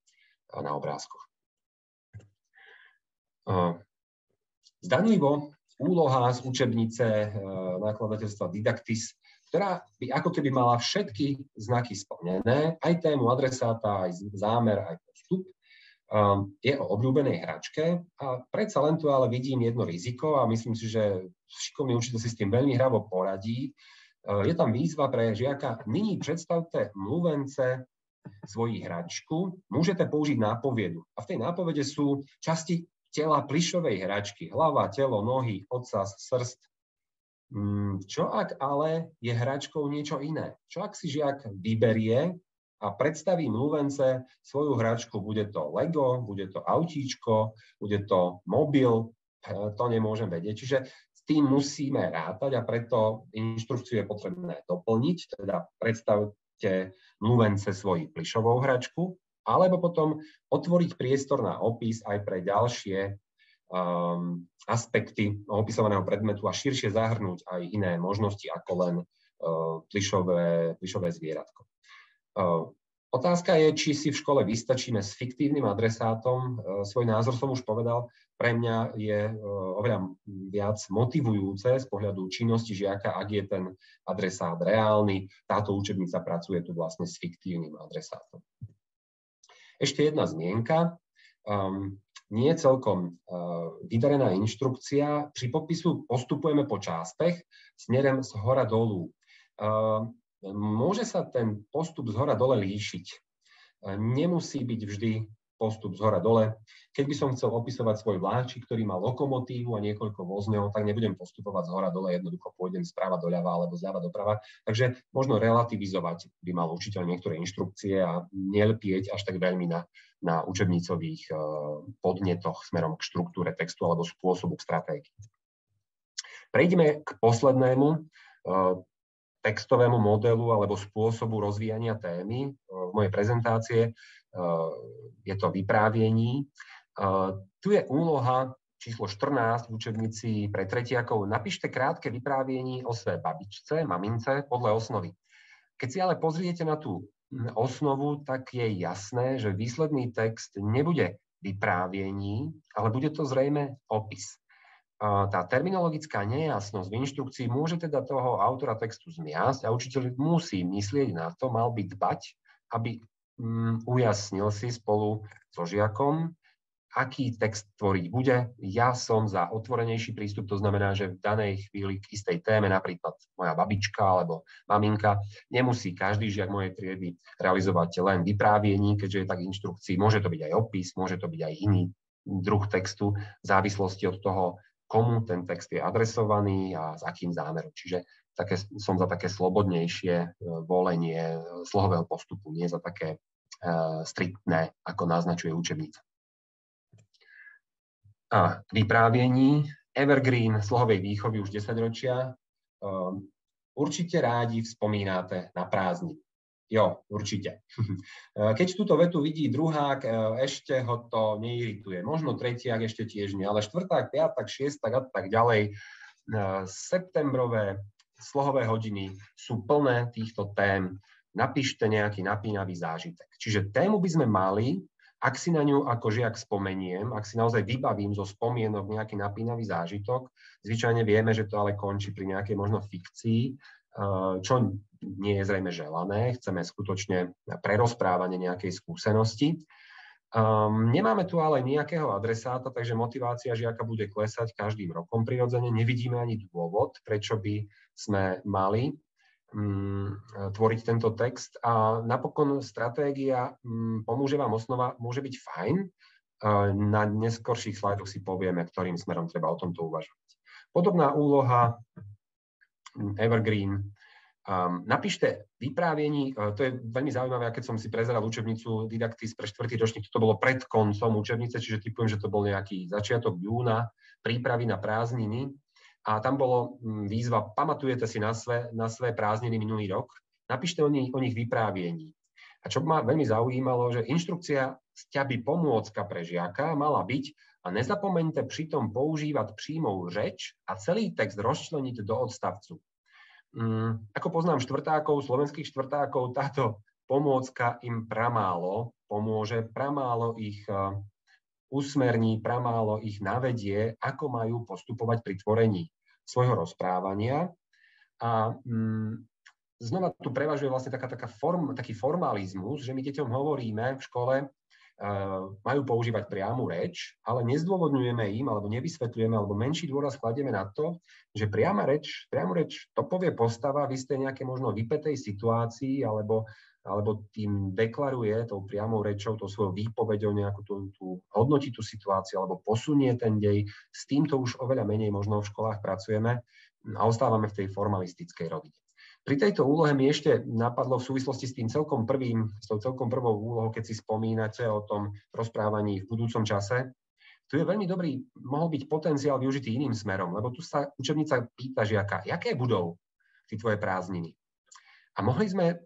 na obrázkoch. Zdanlivo úloha z učebnice nakladateľstva Didactis, ktorá by ako keby mala všetky znaky splnené, aj tému adresáta, aj zámer, aj postup. Um, je o obľúbenej hračke a predsa len tu ale vidím jedno riziko a myslím si, že šikovný učiteľ si s tým veľmi hravo poradí. Uh, je tam výzva pre žiaka, nyní predstavte mluvence svoji hračku, môžete použiť nápovedu. A v tej nápovede sú časti tela plišovej hračky, hlava, telo, nohy, odsas, srst. Čo ak ale je hračkou niečo iné? Čo ak si žiak vyberie a predstaví mluvence svoju hračku, bude to Lego, bude to autíčko, bude to mobil, to nemôžem vedieť. Čiže s tým musíme rátať a preto inštrukciu je potrebné doplniť, teda predstavte mluvence svoju plišovou hračku, alebo potom otvoriť priestor na opis aj pre ďalšie Um, aspekty opisovaného predmetu a širšie zahrnúť aj iné možnosti ako len uh, plišové, plišové zvieratko. Uh, otázka je, či si v škole vystačíme s fiktívnym adresátom. Uh, svoj názor som už povedal, pre mňa je uh, oveľa viac motivujúce z pohľadu činnosti žiaka, ak je ten adresát reálny. Táto učebnica pracuje tu vlastne s fiktívnym adresátom. Ešte jedna zmienka. Um, nie celkom uh, vydarená inštrukcia. Pri popisu postupujeme po částech smerom z hora dolu. Uh, môže sa ten postup z hora dole líšiť. Uh, nemusí byť vždy postup z hora dole. Keď by som chcel opisovať svoj vláčik, ktorý má lokomotívu a niekoľko vozňov, tak nebudem postupovať z hora dole, jednoducho pôjdem zprava doľava alebo zľava doprava. Takže možno relativizovať by mal učiteľ niektoré inštrukcie a nelpieť až tak veľmi na, na učebnicových podnetoch smerom k štruktúre textu alebo spôsobu k stratégii. Prejdeme k poslednému textovému modelu alebo spôsobu rozvíjania témy v mojej prezentácie. Je to vypráviení. Tu je úloha číslo štrnásť v učebnici pre tretiakov. Napíšte krátke vyprávienie o své babičce, mamince podľa osnovy. Keď si ale pozriete na tú osnovu, tak je jasné, že výsledný text nebude vypráviení, ale bude to zrejme opis. Tá terminologická nejasnosť v inštrukcii môže teda toho autora textu zmiasť a učiteľ musí myslieť na to, mal by dbať, aby ujasnil si spolu so žiakom, aký text tvoriť bude. Ja som za otvorenejší prístup, to znamená, že v danej chvíli k istej téme, napríklad moja babička alebo maminka, nemusí každý žiak mojej triedy realizovať len vypráviení, keďže je tak inštrukcií. Môže to byť aj opis, môže to byť aj iný druh textu v závislosti od toho, komu ten text je adresovaný a s akým zámerom. Čiže také, som za také slobodnejšie volenie slohového postupu, nie za také uh, striktné, ako naznačuje učebnica. A k vypráviení. Evergreen slohovej výchovy už desaťročia. Um, určite rádi vzpomínate na prázdniny. Jo, určite. Keď túto vetu vidí druhák, ešte ho to neirituje. Možno tretiak ešte tiež nie, ale štvrták, piatak, šiestak a tak ďalej. Septembrové slohové hodiny sú plné týchto tém. Napíšte nejaký napínavý zážitek. Čiže tému by sme mali, ak si na ňu ako žiak spomeniem, ak si naozaj vybavím zo spomienok nejaký napínavý zážitok, zvyčajne vieme, že to ale končí pri nejakej možno fikcii, čo nie je zrejme želané, chceme skutočne prerozprávanie nejakej skúsenosti. Um, nemáme tu ale nejakého adresáta, takže motivácia žiaka bude klesať každým rokom prirodzene. Nevidíme ani dôvod, prečo by sme mali um, tvoriť tento text. A napokon stratégia um, pomôže vám osnova, môže byť fajn. Uh, na neskorších slajdoch si povieme, ktorým smerom treba o tomto uvažovať. Podobná úloha Evergreen. Um, napíšte vypráviení, uh, to je veľmi zaujímavé, keď som si prezeral učebnicu Didactis pre štvrtý ročník, to bolo pred koncom učebnice, čiže typujem, že to bol nejaký začiatok júna, prípravy na prázdniny. A tam bolo um, výzva, pamatujete si na své, na své prázdniny minulý rok, napíšte o nich, o nich vypráviení. A čo ma veľmi zaujímalo, že inštrukcia sťaby pomôcka pre žiaka mala byť a nezapomeňte pritom používať prímou reč a celý text rozčleniť do odstavcu. Um, ako poznám štvrtákov, slovenských štvrtákov, táto pomôcka im pramálo pomôže, pramálo ich uh, usmerní, pramálo ich navedie, ako majú postupovať pri tvorení svojho rozprávania. A um, znova tu prevažuje vlastne taká, taká form, taký formalizmus, že my deťom hovoríme v škole, uh, majú používať priamu reč, ale nezdôvodňujeme im, alebo nevysvetľujeme, alebo menší dôraz kladieme na to, že priama reč, priamu reč to povie postava v istej nejaké možno vypätej situácii, alebo, alebo tým deklaruje tou priamou rečou, tou svojou výpoveďou nejakú tú, tú hodnotí tú situáciu, alebo posunie ten dej. S týmto už oveľa menej možno v školách pracujeme a ostávame v tej formalistickej rovine. Pri tejto úlohe mi ešte napadlo v súvislosti s tým celkom prvým, s tou celkom prvou úlohou, keď si spomínate o tom rozprávaní v budúcom čase. Tu je veľmi dobrý, mohol byť potenciál využitý iným smerom, lebo tu sa učebnica pýta žiaka, jaké budú tí tvoje prázdniny. A mohli, sme,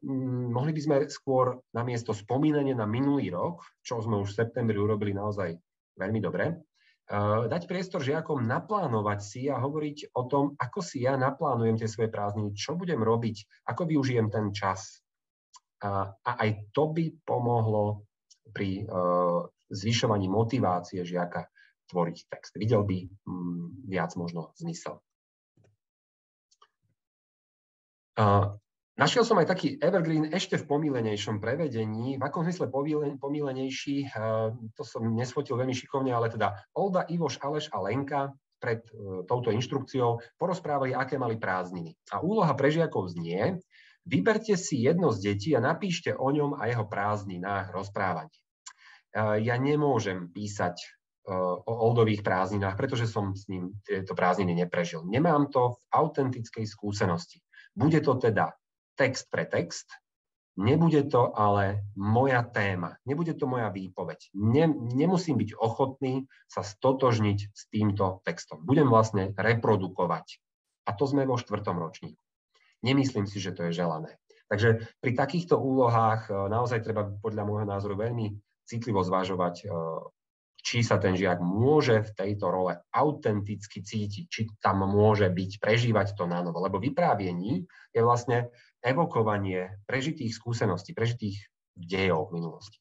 mohli by sme skôr namiesto spomínania na minulý rok, čo sme už v septembri urobili naozaj veľmi dobre, uh, dať priestor žiakom naplánovať si a hovoriť o tom, ako si ja naplánujem tie svoje prázdniny, čo budem robiť, ako využijem ten čas. A, a aj to by pomohlo pri uh, zvyšovaní motivácie žiaka tvoriť text. Videl by mm, viac možno zmysel. Uh, našiel som aj taký evergreen ešte v pomílenejšom prevedení. V akom zmysle pomílenejší, uh, to som nesfotil veľmi šikovne, ale teda Olda, Ivoš, Aleš a Lenka pred uh, touto inštrukciou porozprávali, aké mali prázdniny. A úloha pre žiakov znie, vyberte si jedno z detí a napíšte o ňom a jeho prázdninách rozprávanie. Ja nemôžem písať o Oldových prázdninách, pretože som s ním tieto prázdniny neprežil. Nemám to v autentickej skúsenosti. Bude to teda text pre text, nebude to ale moja téma, nebude to moja výpoveď. Nemusím byť ochotný sa stotožniť s týmto textom. Budem vlastne reprodukovať. A to sme vo štvrtom ročníku. Nemyslím si, že to je želané. Takže pri takýchto úlohách naozaj treba podľa môjho názoru veľmi citlivo zvažovať, či sa ten žiak môže v tejto role autenticky cítiť, či tam môže byť, prežívať to na novo. Lebo vypráviení je vlastne evokovanie prežitých skúseností, prežitých dejov v minulosti.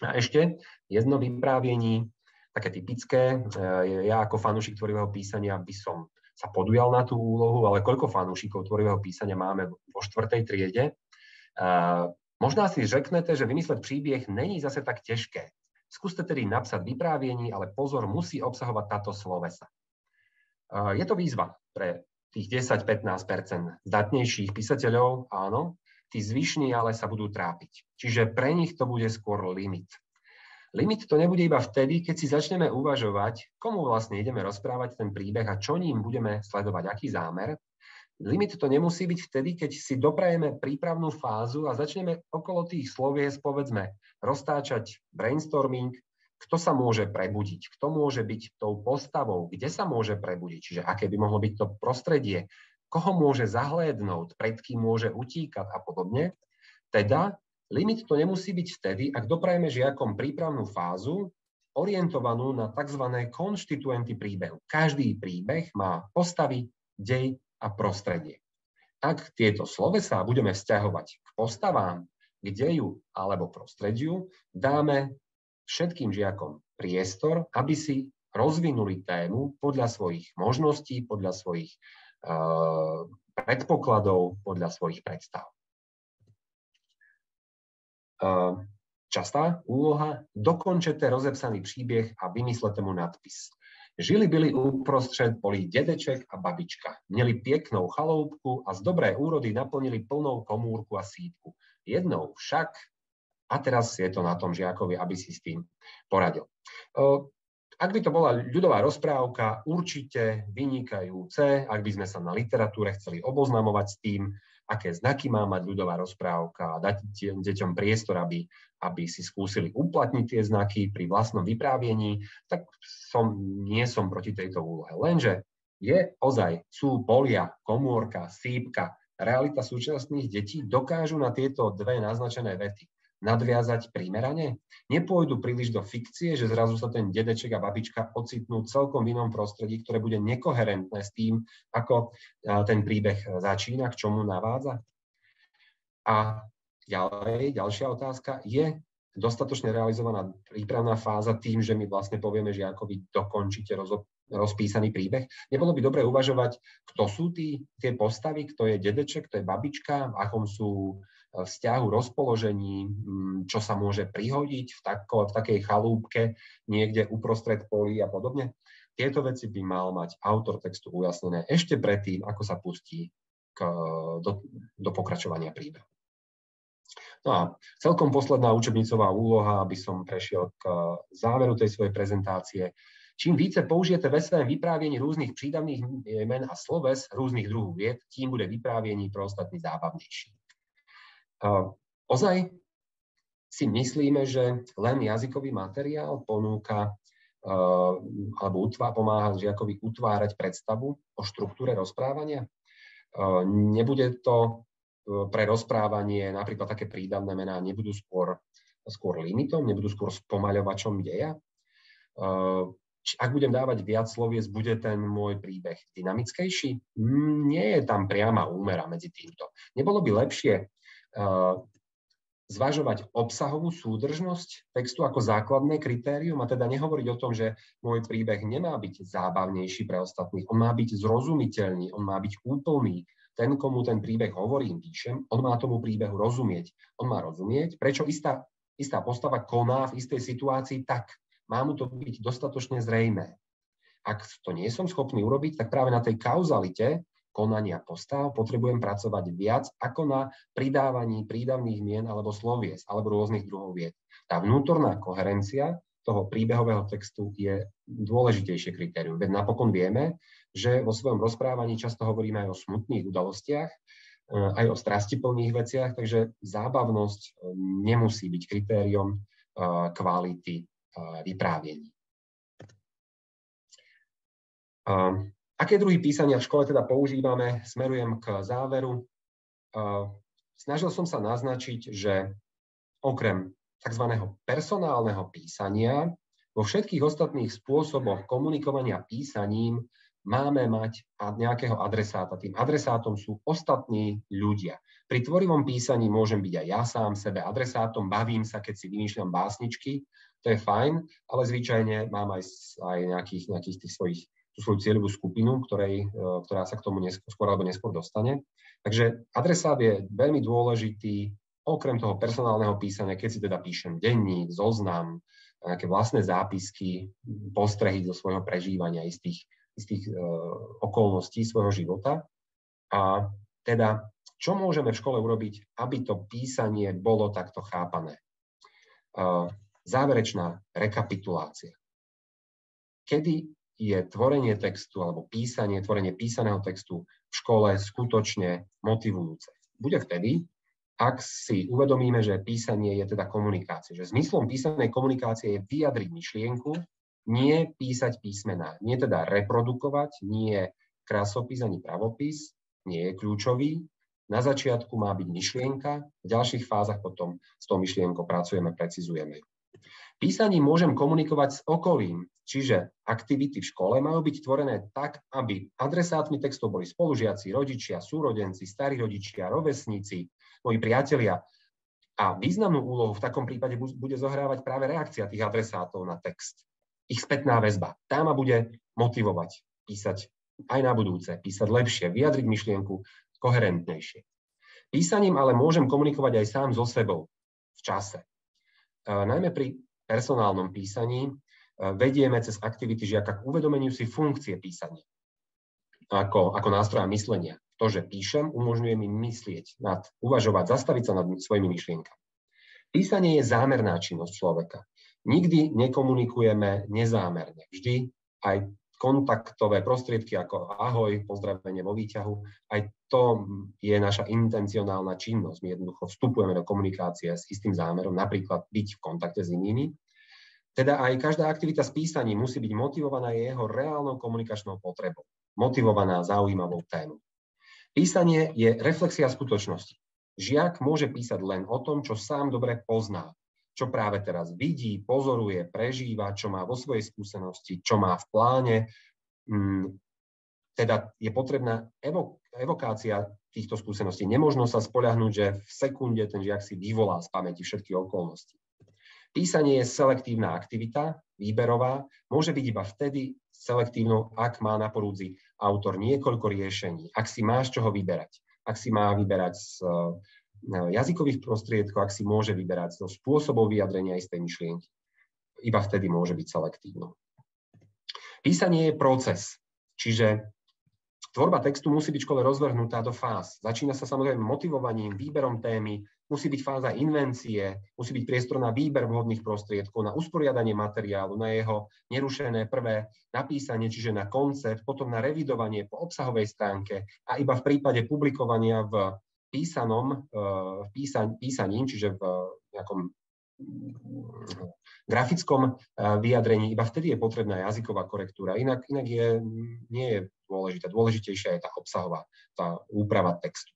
A ešte jedno vypráviení, také typické, ja ako fanúšik tvorivého písania by som sa podujal na tú úlohu, ale koľko fanúšikov tvorivého písania máme vo štvrtej triede? Možná si řeknete, že vymysleť príbeh není zase tak ťažké. Skúste tedy napsať vypráviení, ale pozor, musí obsahovať táto slovesa. Je to výzva pre tých desať až pätnásť percent zdatnejších písateľov, áno, tí zvyšní ale sa budú trápiť. Čiže pre nich to bude skôr limit. Limit to nebude iba vtedy, keď si začneme uvažovať, komu vlastne ideme rozprávať ten príbeh a čo ním budeme sledovať, aký zámer. Limit to nemusí byť vtedy, keď si doprajeme prípravnú fázu a začneme okolo tých slovies, povedzme, roztáčať brainstorming, kto sa môže prebudiť, kto môže byť tou postavou, kde sa môže prebudiť, čiže aké by mohlo byť to prostredie, koho môže zahlédnúť, pred kým môže utíkať a podobne. Teda limit to nemusí byť vtedy, ak doprajeme žiakom prípravnú fázu orientovanú na tzv. Konštituenty príbehu. Každý príbeh má postavy, dej a prostredie. Ak tieto slovesá budeme vzťahovať k postavám, k deju alebo prostrediu, dáme všetkým žiakom priestor, aby si rozvinuli tému podľa svojich možností, podľa svojich uh, predpokladov, podľa svojich predstav. Uh, častá úloha, dokončete rozepsaný príbeh a vymyslete mu nadpis. Žili byli uprostred polí dedeček a babička. Mieli peknou chaloupku a z dobré úrody naplnili plnou komúrku a sýpku. Jednou však, a teraz je to na tom žiakovi, aby si s tým poradil. Ak by to bola ľudová rozprávka, určite vynikajúce, ak by sme sa na literatúre chceli oboznamovať s tým, aké znaky má mať ľudová rozprávka a dať deťom priestor, aby aby si skúsili uplatniť tie znaky pri vlastnom vypráviení, tak som, nie som proti tejto úlohe. Lenže je ozaj, sú polia, komórka, sýpka, realita súčasných detí dokážu na tieto dve naznačené vety nadviazať primerane? Nepôjdu príliš do fikcie, že zrazu sa ten dedeček a babička ocitnú celkom v inom prostredí, ktoré bude nekoherentné s tým, ako ten príbeh začína, k čomu navádza? A ďalej, ďalšia otázka, je dostatočne realizovaná prípravná fáza tým, že my vlastne povieme žiakovi, dokončite roz, rozpísaný príbeh. Nebolo by dobre uvažovať, kto sú tí, tie postavy, kto je dedeček, kto je babička, v akom sú vzťahu, rozpoložení, čo sa môže prihodiť v, tako, v takej chalúbke, niekde uprostred polí a podobne. Tieto veci by mal mať autor textu ujasnené ešte predtým, ako sa pustí k, do, do pokračovania príbehu. No a celkom posledná učebnicová úloha, aby som prešiel k záveru tej svojej prezentácie. Čím více použijete ve svém vypráviení rôznych prídavných men a sloves rôznych druhov vied, tým bude vypráviení pre ostatní zábavnejší. Ozaj si myslíme, že len jazykový materiál ponúka alebo pomáha žiakovi utvárať predstavu o štruktúre rozprávania. Nebude to pre rozprávanie, napríklad také prídavné mená, nebudú skôr, skôr limitom, nebudú skôr spomaľovačom deja. Ak budem dávať viac slovies, bude ten môj príbeh dynamickejší? Nie je tam priama úmera medzi týmto. Nebolo by lepšie zvažovať obsahovú súdržnosť textu ako základné kritérium a teda nehovoriť o tom, že môj príbeh nemá byť zábavnejší pre ostatných, on má byť zrozumiteľný, on má byť úplný. Ten, komu ten príbeh hovorím, píšem, on má tomu príbehu rozumieť. On má rozumieť, prečo istá, istá postava koná v istej situácii tak. Má mu to byť dostatočne zrejmé. Ak to nie som schopný urobiť, tak práve na tej kauzalite konania postav potrebujem pracovať viac ako na pridávaní prídavných mien alebo slovies, alebo rôznych druhov vied. Tá vnútorná koherencia toho príbehového textu je dôležitejšie kritérium. Veď napokon vieme, že vo svojom rozprávaní často hovoríme aj o smutných udalostiach, aj o strastiplných veciach, takže zábavnosť nemusí byť kritériom kvality vypráviení. Aké druhy písania v škole teda používame? Smerujem k záveru. Snažil som sa naznačiť, že okrem tzv. Personálneho písania Vo všetkých ostatných spôsoboch komunikovania písaním máme mať nejakého adresáta. Tým adresátom sú ostatní ľudia. Pri tvorivom písaní môžem byť aj ja sám sebe adresátom, bavím sa, keď si vymýšľam básničky, to je fajn, ale zvyčajne mám aj, aj nejakých, nejakých tých svojich, tú svoju cieľovú skupinu, ktorej, ktorá sa k tomu neskôr, skôr alebo neskôr dostane. Takže adresát je veľmi dôležitý, okrem toho personálneho písania, keď si teda píšem denník, zoznam, nejaké vlastné zápisky, postrehy zo svojho prežívania, z tých, z tých e, okolností svojho života. A teda, čo môžeme v škole urobiť, aby to písanie bolo takto chápané? E, záverečná rekapitulácia. Kedy je tvorenie textu alebo písanie, tvorenie písaného textu v škole skutočne motivujúce? Bude vtedy, ak si uvedomíme, že písanie je teda komunikácia, že zmyslom písanej komunikácie je vyjadriť myšlienku, nie písať písmená, nie teda reprodukovať, nie krasopis ani pravopis, nie je kľúčový. Na začiatku má byť myšlienka, v ďalších fázach potom s tou myšlienkou pracujeme, precizujeme. Písaním môžem komunikovať s okolím, čiže aktivity v škole majú byť tvorené tak, aby adresátmi textov boli spolužiaci, rodičia, súrodenci, starí rodičia, rovesníci, moji priatelia. A významnú úlohu v takom prípade bude zohrávať práve reakcia tých adresátov na text. Ich spätná väzba. Tá ma bude motivovať písať aj na budúce, písať lepšie, vyjadriť myšlienku koherentnejšie. Písaním ale môžem komunikovať aj sám so sebou v čase. Uh, najmä pri personálnom písaní uh, vedieme cez aktivity žiaka k uvedomeniu si funkcie písania ako, ako nástroja myslenia. To, že píšem, umožňuje mi myslieť nad, uvažovať, zastaviť sa nad svojimi myšlienkami. Písanie je zámerná činnosť človeka. Nikdy nekomunikujeme nezámerne. Vždy aj kontaktové prostriedky ako ahoj, pozdravenie vo výťahu, aj to je naša intencionálna činnosť. My jednoducho vstupujeme do komunikácie s istým zámerom, napríklad byť v kontakte s inými. Teda aj každá aktivita s písaním musí byť motivovaná jeho reálnou komunikačnou potrebou, motivovaná zaujímavou tému. Písanie je reflexia skutočnosti. Žiak môže písať len o tom, čo sám dobre pozná, čo práve teraz vidí, pozoruje, prežíva, čo má vo svojej skúsenosti, čo má v pláne. Teda je potrebná evo- evokácia týchto skúseností. Nemožno sa spoľahnúť, že v sekunde ten žiak si vyvolá z pamäti všetky okolnosti. Písanie je selektívna aktivita, výberová, môže byť iba vtedy selektívnou, ak má na porúdzi autor niekoľko riešení, ak si má z čoho vyberať, ak si má vyberať z jazykových prostriedkov, ak si môže vyberať zo spôsobov vyjadrenia istej myšlienky. Iba vtedy môže byť selektívnou. Písanie je proces, čiže tvorba textu musí byť v škole rozvrhnutá do fáz. Začína sa samozrejme motivovaním, výberom témy, musí byť fáza invencie, musí byť priestor na výber vhodných prostriedkov, na usporiadanie materiálu, na jeho nerušené prvé napísanie, čiže na koncept, potom na revidovanie po obsahovej stránke a iba v prípade publikovania v písanom, písan, písaním, čiže v nejakom grafickom vyjadrení, iba vtedy je potrebná jazyková korektúra, inak, inak je, nie je dôležitá. Dôležitejšia je tá obsahová, tá úprava textu.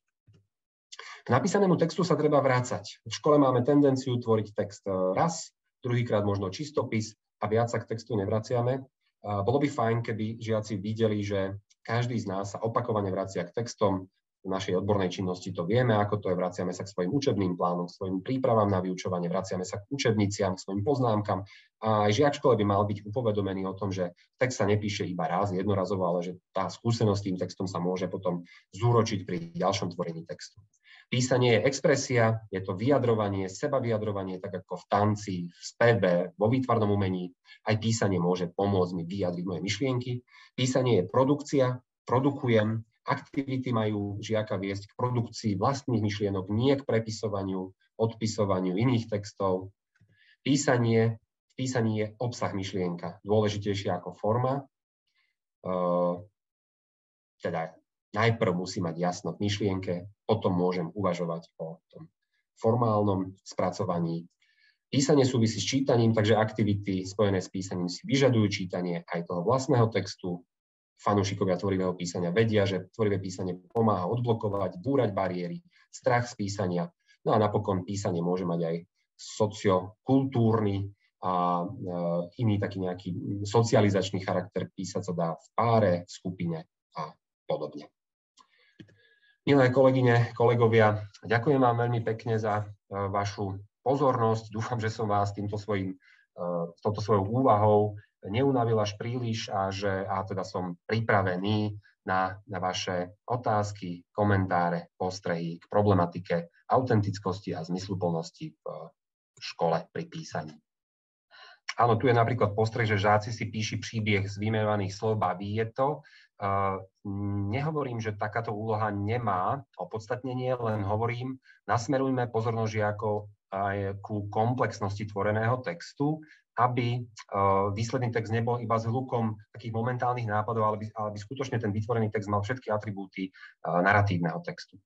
K napísanému textu sa treba vrácať. V škole máme tendenciu tvoriť text raz, druhýkrát možno čistopis a viac sa k textu nevraciame. Bolo by fajn, keby žiaci videli, že každý z nás sa opakovane vracia k textom. V našej odbornej činnosti to vieme, ako to je, vraciame sa k svojim učebným plánom, k svojim prípravám na vyučovanie, vraciame sa k učebniciam, k svojim poznámkam. A aj žiak v škole by mal byť upovedomený o tom, že text sa nepíše iba raz, jednorazovo, ale že tá skúsenosť tým textom sa môže potom zúročiť pri ďalšom tvorení textu. Písanie je expresia, je to vyjadrovanie, sebavyjadrovanie, tak ako v tanci, v speve, vo výtvarnom umení. Aj písanie môže pomôcť mi vyjadriť moje myšlienky. Písanie je produkcia, produkujem. Aktivity majú žiaka viesť k produkcii vlastných myšlienok, nie k prepisovaniu, odpisovaniu iných textov. Písanie, písanie je obsah myšlienka, dôležitejšie ako forma. Uh, teda najprv musí mať jasno v myšlienke, potom môžem uvažovať o tom formálnom spracovaní. Písanie súvisí s čítaním, takže aktivity spojené s písaním si vyžadujú čítanie aj toho vlastného textu. Fanúšikovia tvorivého písania vedia, že tvorivé písanie pomáha odblokovať, búrať bariéry, strach z písania. No a napokon písanie môže mať aj sociokultúrny a iný taký nejaký socializačný charakter, písať sa dá v páre, v skupine a podobne. Milé kolegyne, kolegovia, ďakujem vám veľmi pekne za vašu pozornosť. Dúfam, že som vás týmto svojím, touto svojou úvahou neunavil až príliš a že a teda som pripravený na, na vaše otázky, komentáre, postrehy k problematike autentickosti a zmysluplnosti v škole pri písaní. Áno, tu je napríklad postreh, že žáci si píšu príbeh z vymenovaných slov, baví je to. Uh, nehovorím, že takáto úloha nemá opodstatnenie, len hovorím, nasmerujme pozornosť žiakov aj ku komplexnosti tvoreného textu, aby uh, výsledný text nebol iba zhlukom takých momentálnych nápadov, ale aby, ale aby skutočne ten vytvorený text mal všetky atribúty uh, naratívneho textu.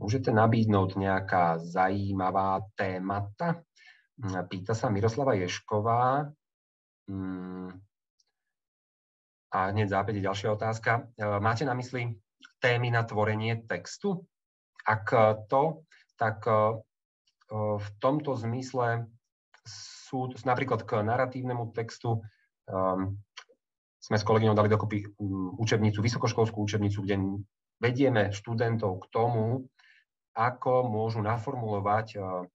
Môžete nabídnúť nejaká zaujímavá témata? Pýta sa Miroslava Ješková. Hmm. A hneď zápäť je ďalšia otázka. Máte na mysli témy na tvorenie textu? Ak to, tak v tomto zmysle sú napríklad k naratívnemu textu um, sme s kolegyňou dali dokopy učebnicu, vysokoškolskú učebnicu, kde vedieme študentov k tomu, ako môžu naformulovať uh,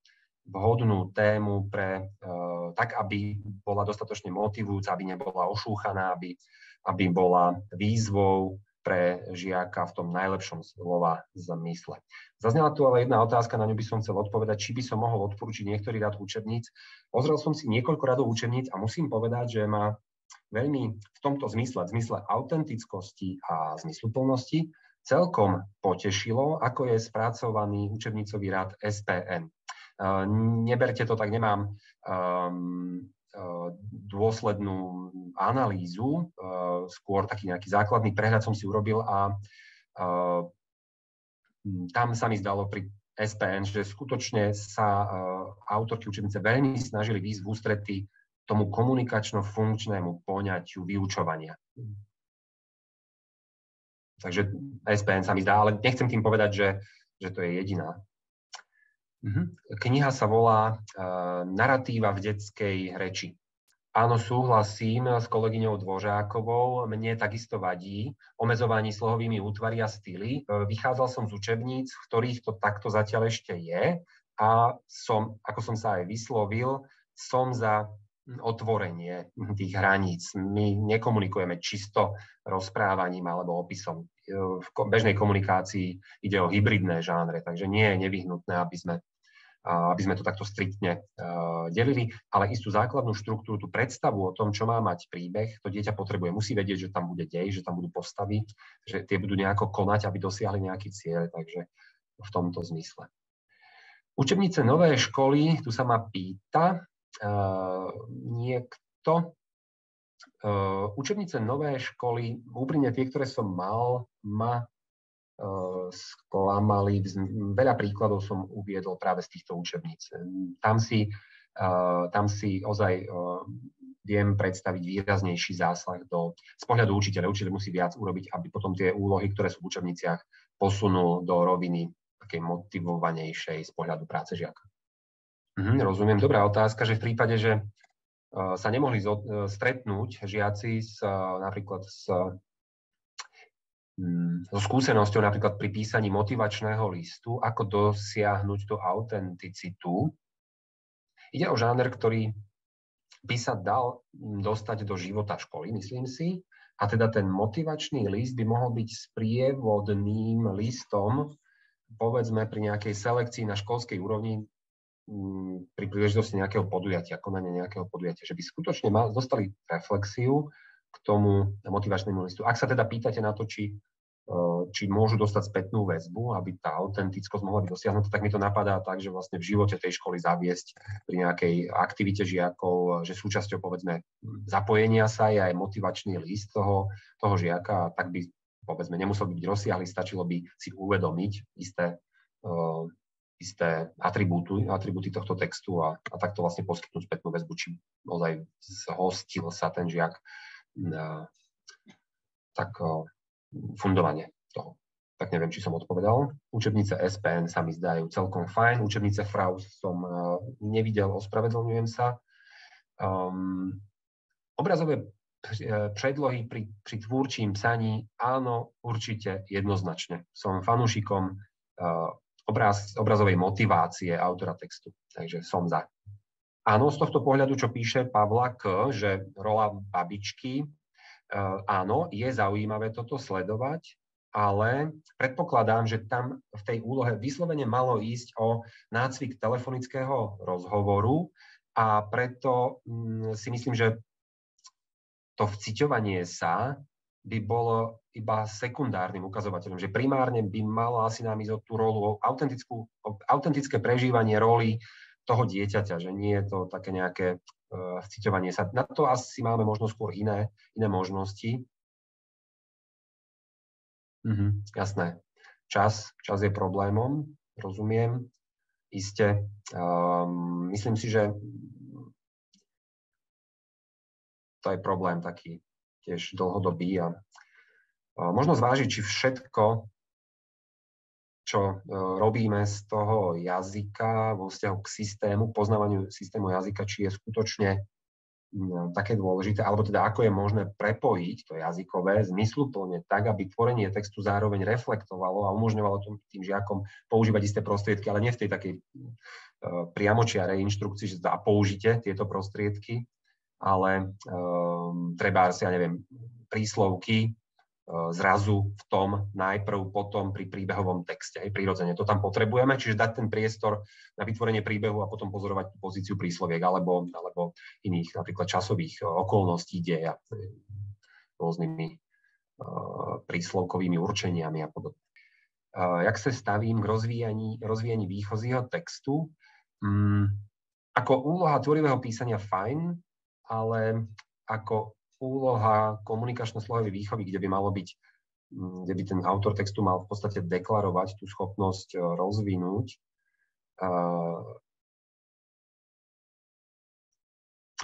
vhodnú tému pre, uh, tak, aby bola dostatočne motivujúca, aby nebola ošúchaná, aby, aby bola výzvou pre žiaka v tom najlepšom slova zmysle. Zaznela tu ale jedna otázka, na ňu by som chcel odpovedať, či by som mohol odporúčiť niektorý rad učebníc. Pozrel som si niekoľko radov učebníc a musím povedať, že ma veľmi v tomto zmysle, v zmysle autentickosti a zmysluplnosti, celkom potešilo, ako je spracovaný učebnicový rad S P N. Uh, neberte to tak, nemám um, uh, dôslednú analýzu, uh, skôr taký nejaký základný prehľad som si urobil a uh, tam sa mi zdalo pri S P N, že skutočne sa uh, autorky učebnice veľmi snažili výjsť v ústrety tomu komunikačno-funkčnému poňatiu vyučovania. Takže S P N sa mi zdá, ale nechcem tým povedať, že, že to je jediná. Kniha sa volá uh, Naratíva v detskej reči. Áno, súhlasím s kolegyňou Dvořákovou, mne takisto vadí omezovanie slohovými útvary a styly. Vychádzal som z učebníc, v ktorých to takto zatiaľ ešte je a som, ako som sa aj vyslovil, som za otvorenie tých hraníc. My nekomunikujeme čisto rozprávaním alebo opisom. V bežnej komunikácii ide o hybridné žánre, takže nie je nevyhnutné, aby sme aby sme to takto striktne uh, delili, ale istú základnú štruktúru, tú predstavu o tom, čo má mať príbeh, to dieťa potrebuje, musí vedieť, že tam bude dej, že tam budú postavy, že tie budú nejako konať, aby dosiahli nejaký cieľ, takže v tomto zmysle. Učebnice nové školy, tu sa ma pýta uh, niekto, uh, učebnice nové školy, úprimne tie, ktoré som mal, ma sklamali. Veľa príkladov som uviedol práve z týchto učebníc. Tam si, tam si ozaj viem predstaviť výraznejší zásah do, z pohľadu učiteľa. Učiteľ musí viac urobiť, aby potom tie úlohy, ktoré sú v učebniciach, posunul do roviny takej motivovanejšej z pohľadu práce žiaka. Mhm, rozumiem. Dobrá otázka, že v prípade, že sa nemohli stretnúť žiaci s, napríklad s so skúsenosťou napríklad pri písaní motivačného listu, ako dosiahnuť tú autenticitu. Ide o žáner, ktorý by sa dal dostať do života školy, myslím si. A teda ten motivačný list by mohol byť sprievodným listom, povedzme, pri nejakej selekcii na školskej úrovni, pri príležitosti nejakého podujatia, konania nejakého podujatia, že by skutočne mal, dostali reflexiu k tomu motivačnému listu. Ak sa teda pýtate na to, či, či môžu dostať spätnú väzbu, aby tá autentickosť mohla byť dosiahnutá, tak mi to napadá tak, že vlastne v živote tej školy zaviesť pri nejakej aktivite žiakov, že súčasťou, povedzme, zapojenia sa je aj motivačný list toho, toho žiaka, tak by, povedzme, nemusel byť rozsiahly, stačilo by si uvedomiť isté, uh, isté atribúty, atribúty tohto textu a, a takto vlastne poskytnúť spätnú väzbu, či ozaj zhostil sa ten žiak tak fundovanie toho. Tak neviem, či som odpovedal. Učebnice S P N sa mi zdajú celkom fajn. Učebnice Fraus som nevidel, ospravedlňujem sa. Um, obrazové predlohy pri, pri tvúrčím psaní, áno, určite jednoznačne. Som fanúšikom uh, obraz, obrazovej motivácie autora textu, takže som za. Áno, z tohto pohľadu, čo píše Pavla K., že rola babičky, uh, áno, je zaujímavé toto sledovať, ale predpokladám, že tam v tej úlohe vyslovene malo ísť o nácvik telefonického rozhovoru a preto si myslím, že to vciťovanie sa by bolo iba sekundárnym ukazovateľom, že primárne by mala asi nám ísť o tú rolu, o autentické prežívanie roli toho dieťaťa, že nie je to také nejaké vciťovanie sa. Na to asi máme možno skôr iné, iné možnosti. Mhm, jasné. Čas, čas je problémom, rozumiem. Iste. Um, myslím si, že to je problém taký tiež dlhodobý. A uh, možno zvážiť, či všetko, čo uh, robíme z toho jazyka vo vzťahu k systému, poznávaniu systému jazyka, či je skutočne také dôležité, alebo teda ako je možné prepojiť to jazykové zmysluplne tak, aby tvorenie textu zároveň reflektovalo a umožňovalo tým žiakom používať isté prostriedky, ale nie v tej takej uh, priamočiarej inštrukcii, že teda použite tieto prostriedky, ale um, treba asi, ja neviem, príslovky uh, zrazu v tom, najprv potom pri príbehovom texte, aj prirodzene. To tam potrebujeme, čiže dať ten priestor na vytvorenie príbehu a potom pozorovať tú pozíciu prísloviek alebo, alebo iných napríklad časových okolností deja rôznymi uh, príslovkovými určeniami a podobne. Uh, jak sa stavím k rozvíjaní, rozvíjaní výchozího textu? Um, ako úloha tvorivého písania fajn, ale ako úloha komunikačno-slohovej výchovy, kde by malo byť, kde by ten autor textu mal v podstate deklarovať tú schopnosť rozvinúť, uh,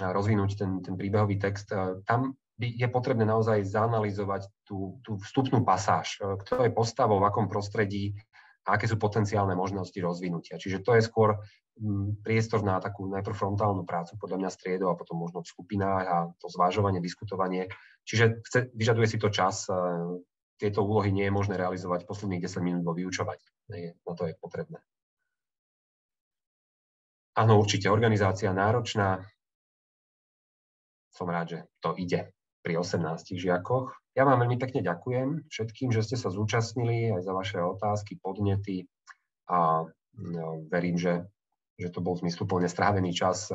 rozvinúť ten, ten príbehový text. Tam je potrebné naozaj zanalyzovať tú, tú vstupnú pasáž, kto je postavou, v akom prostredí a aké sú potenciálne možnosti rozvinutia. Čiže to je skôr priestor na takú najprv frontálnu prácu, podľa mňa striedou a potom možno v skupinách a to zvážovanie, diskutovanie. Čiže chce, vyžaduje si to čas. Tieto úlohy nie je možné realizovať posledných desať minút vo vyučovať. Na to je potrebné. Áno, určite, organizácia náročná. Som rád, že to ide pri osemnástich žiakoch. Ja vám veľmi pekne ďakujem všetkým, že ste sa zúčastnili, aj za vaše otázky, podnety a verím, že, že to bol zmysluplne strávený čas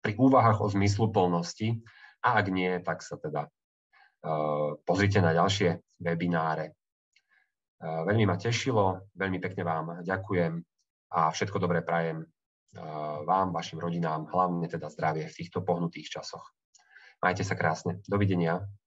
pri úvahách o zmysluplnosti a ak nie, tak sa teda uh, pozrite na ďalšie webináre. Uh, veľmi ma tešilo, veľmi pekne vám ďakujem a všetko dobré prajem uh, vám, vašim rodinám, hlavne teda zdravie v týchto pohnutých časoch. Majte sa krásne. Dovidenia.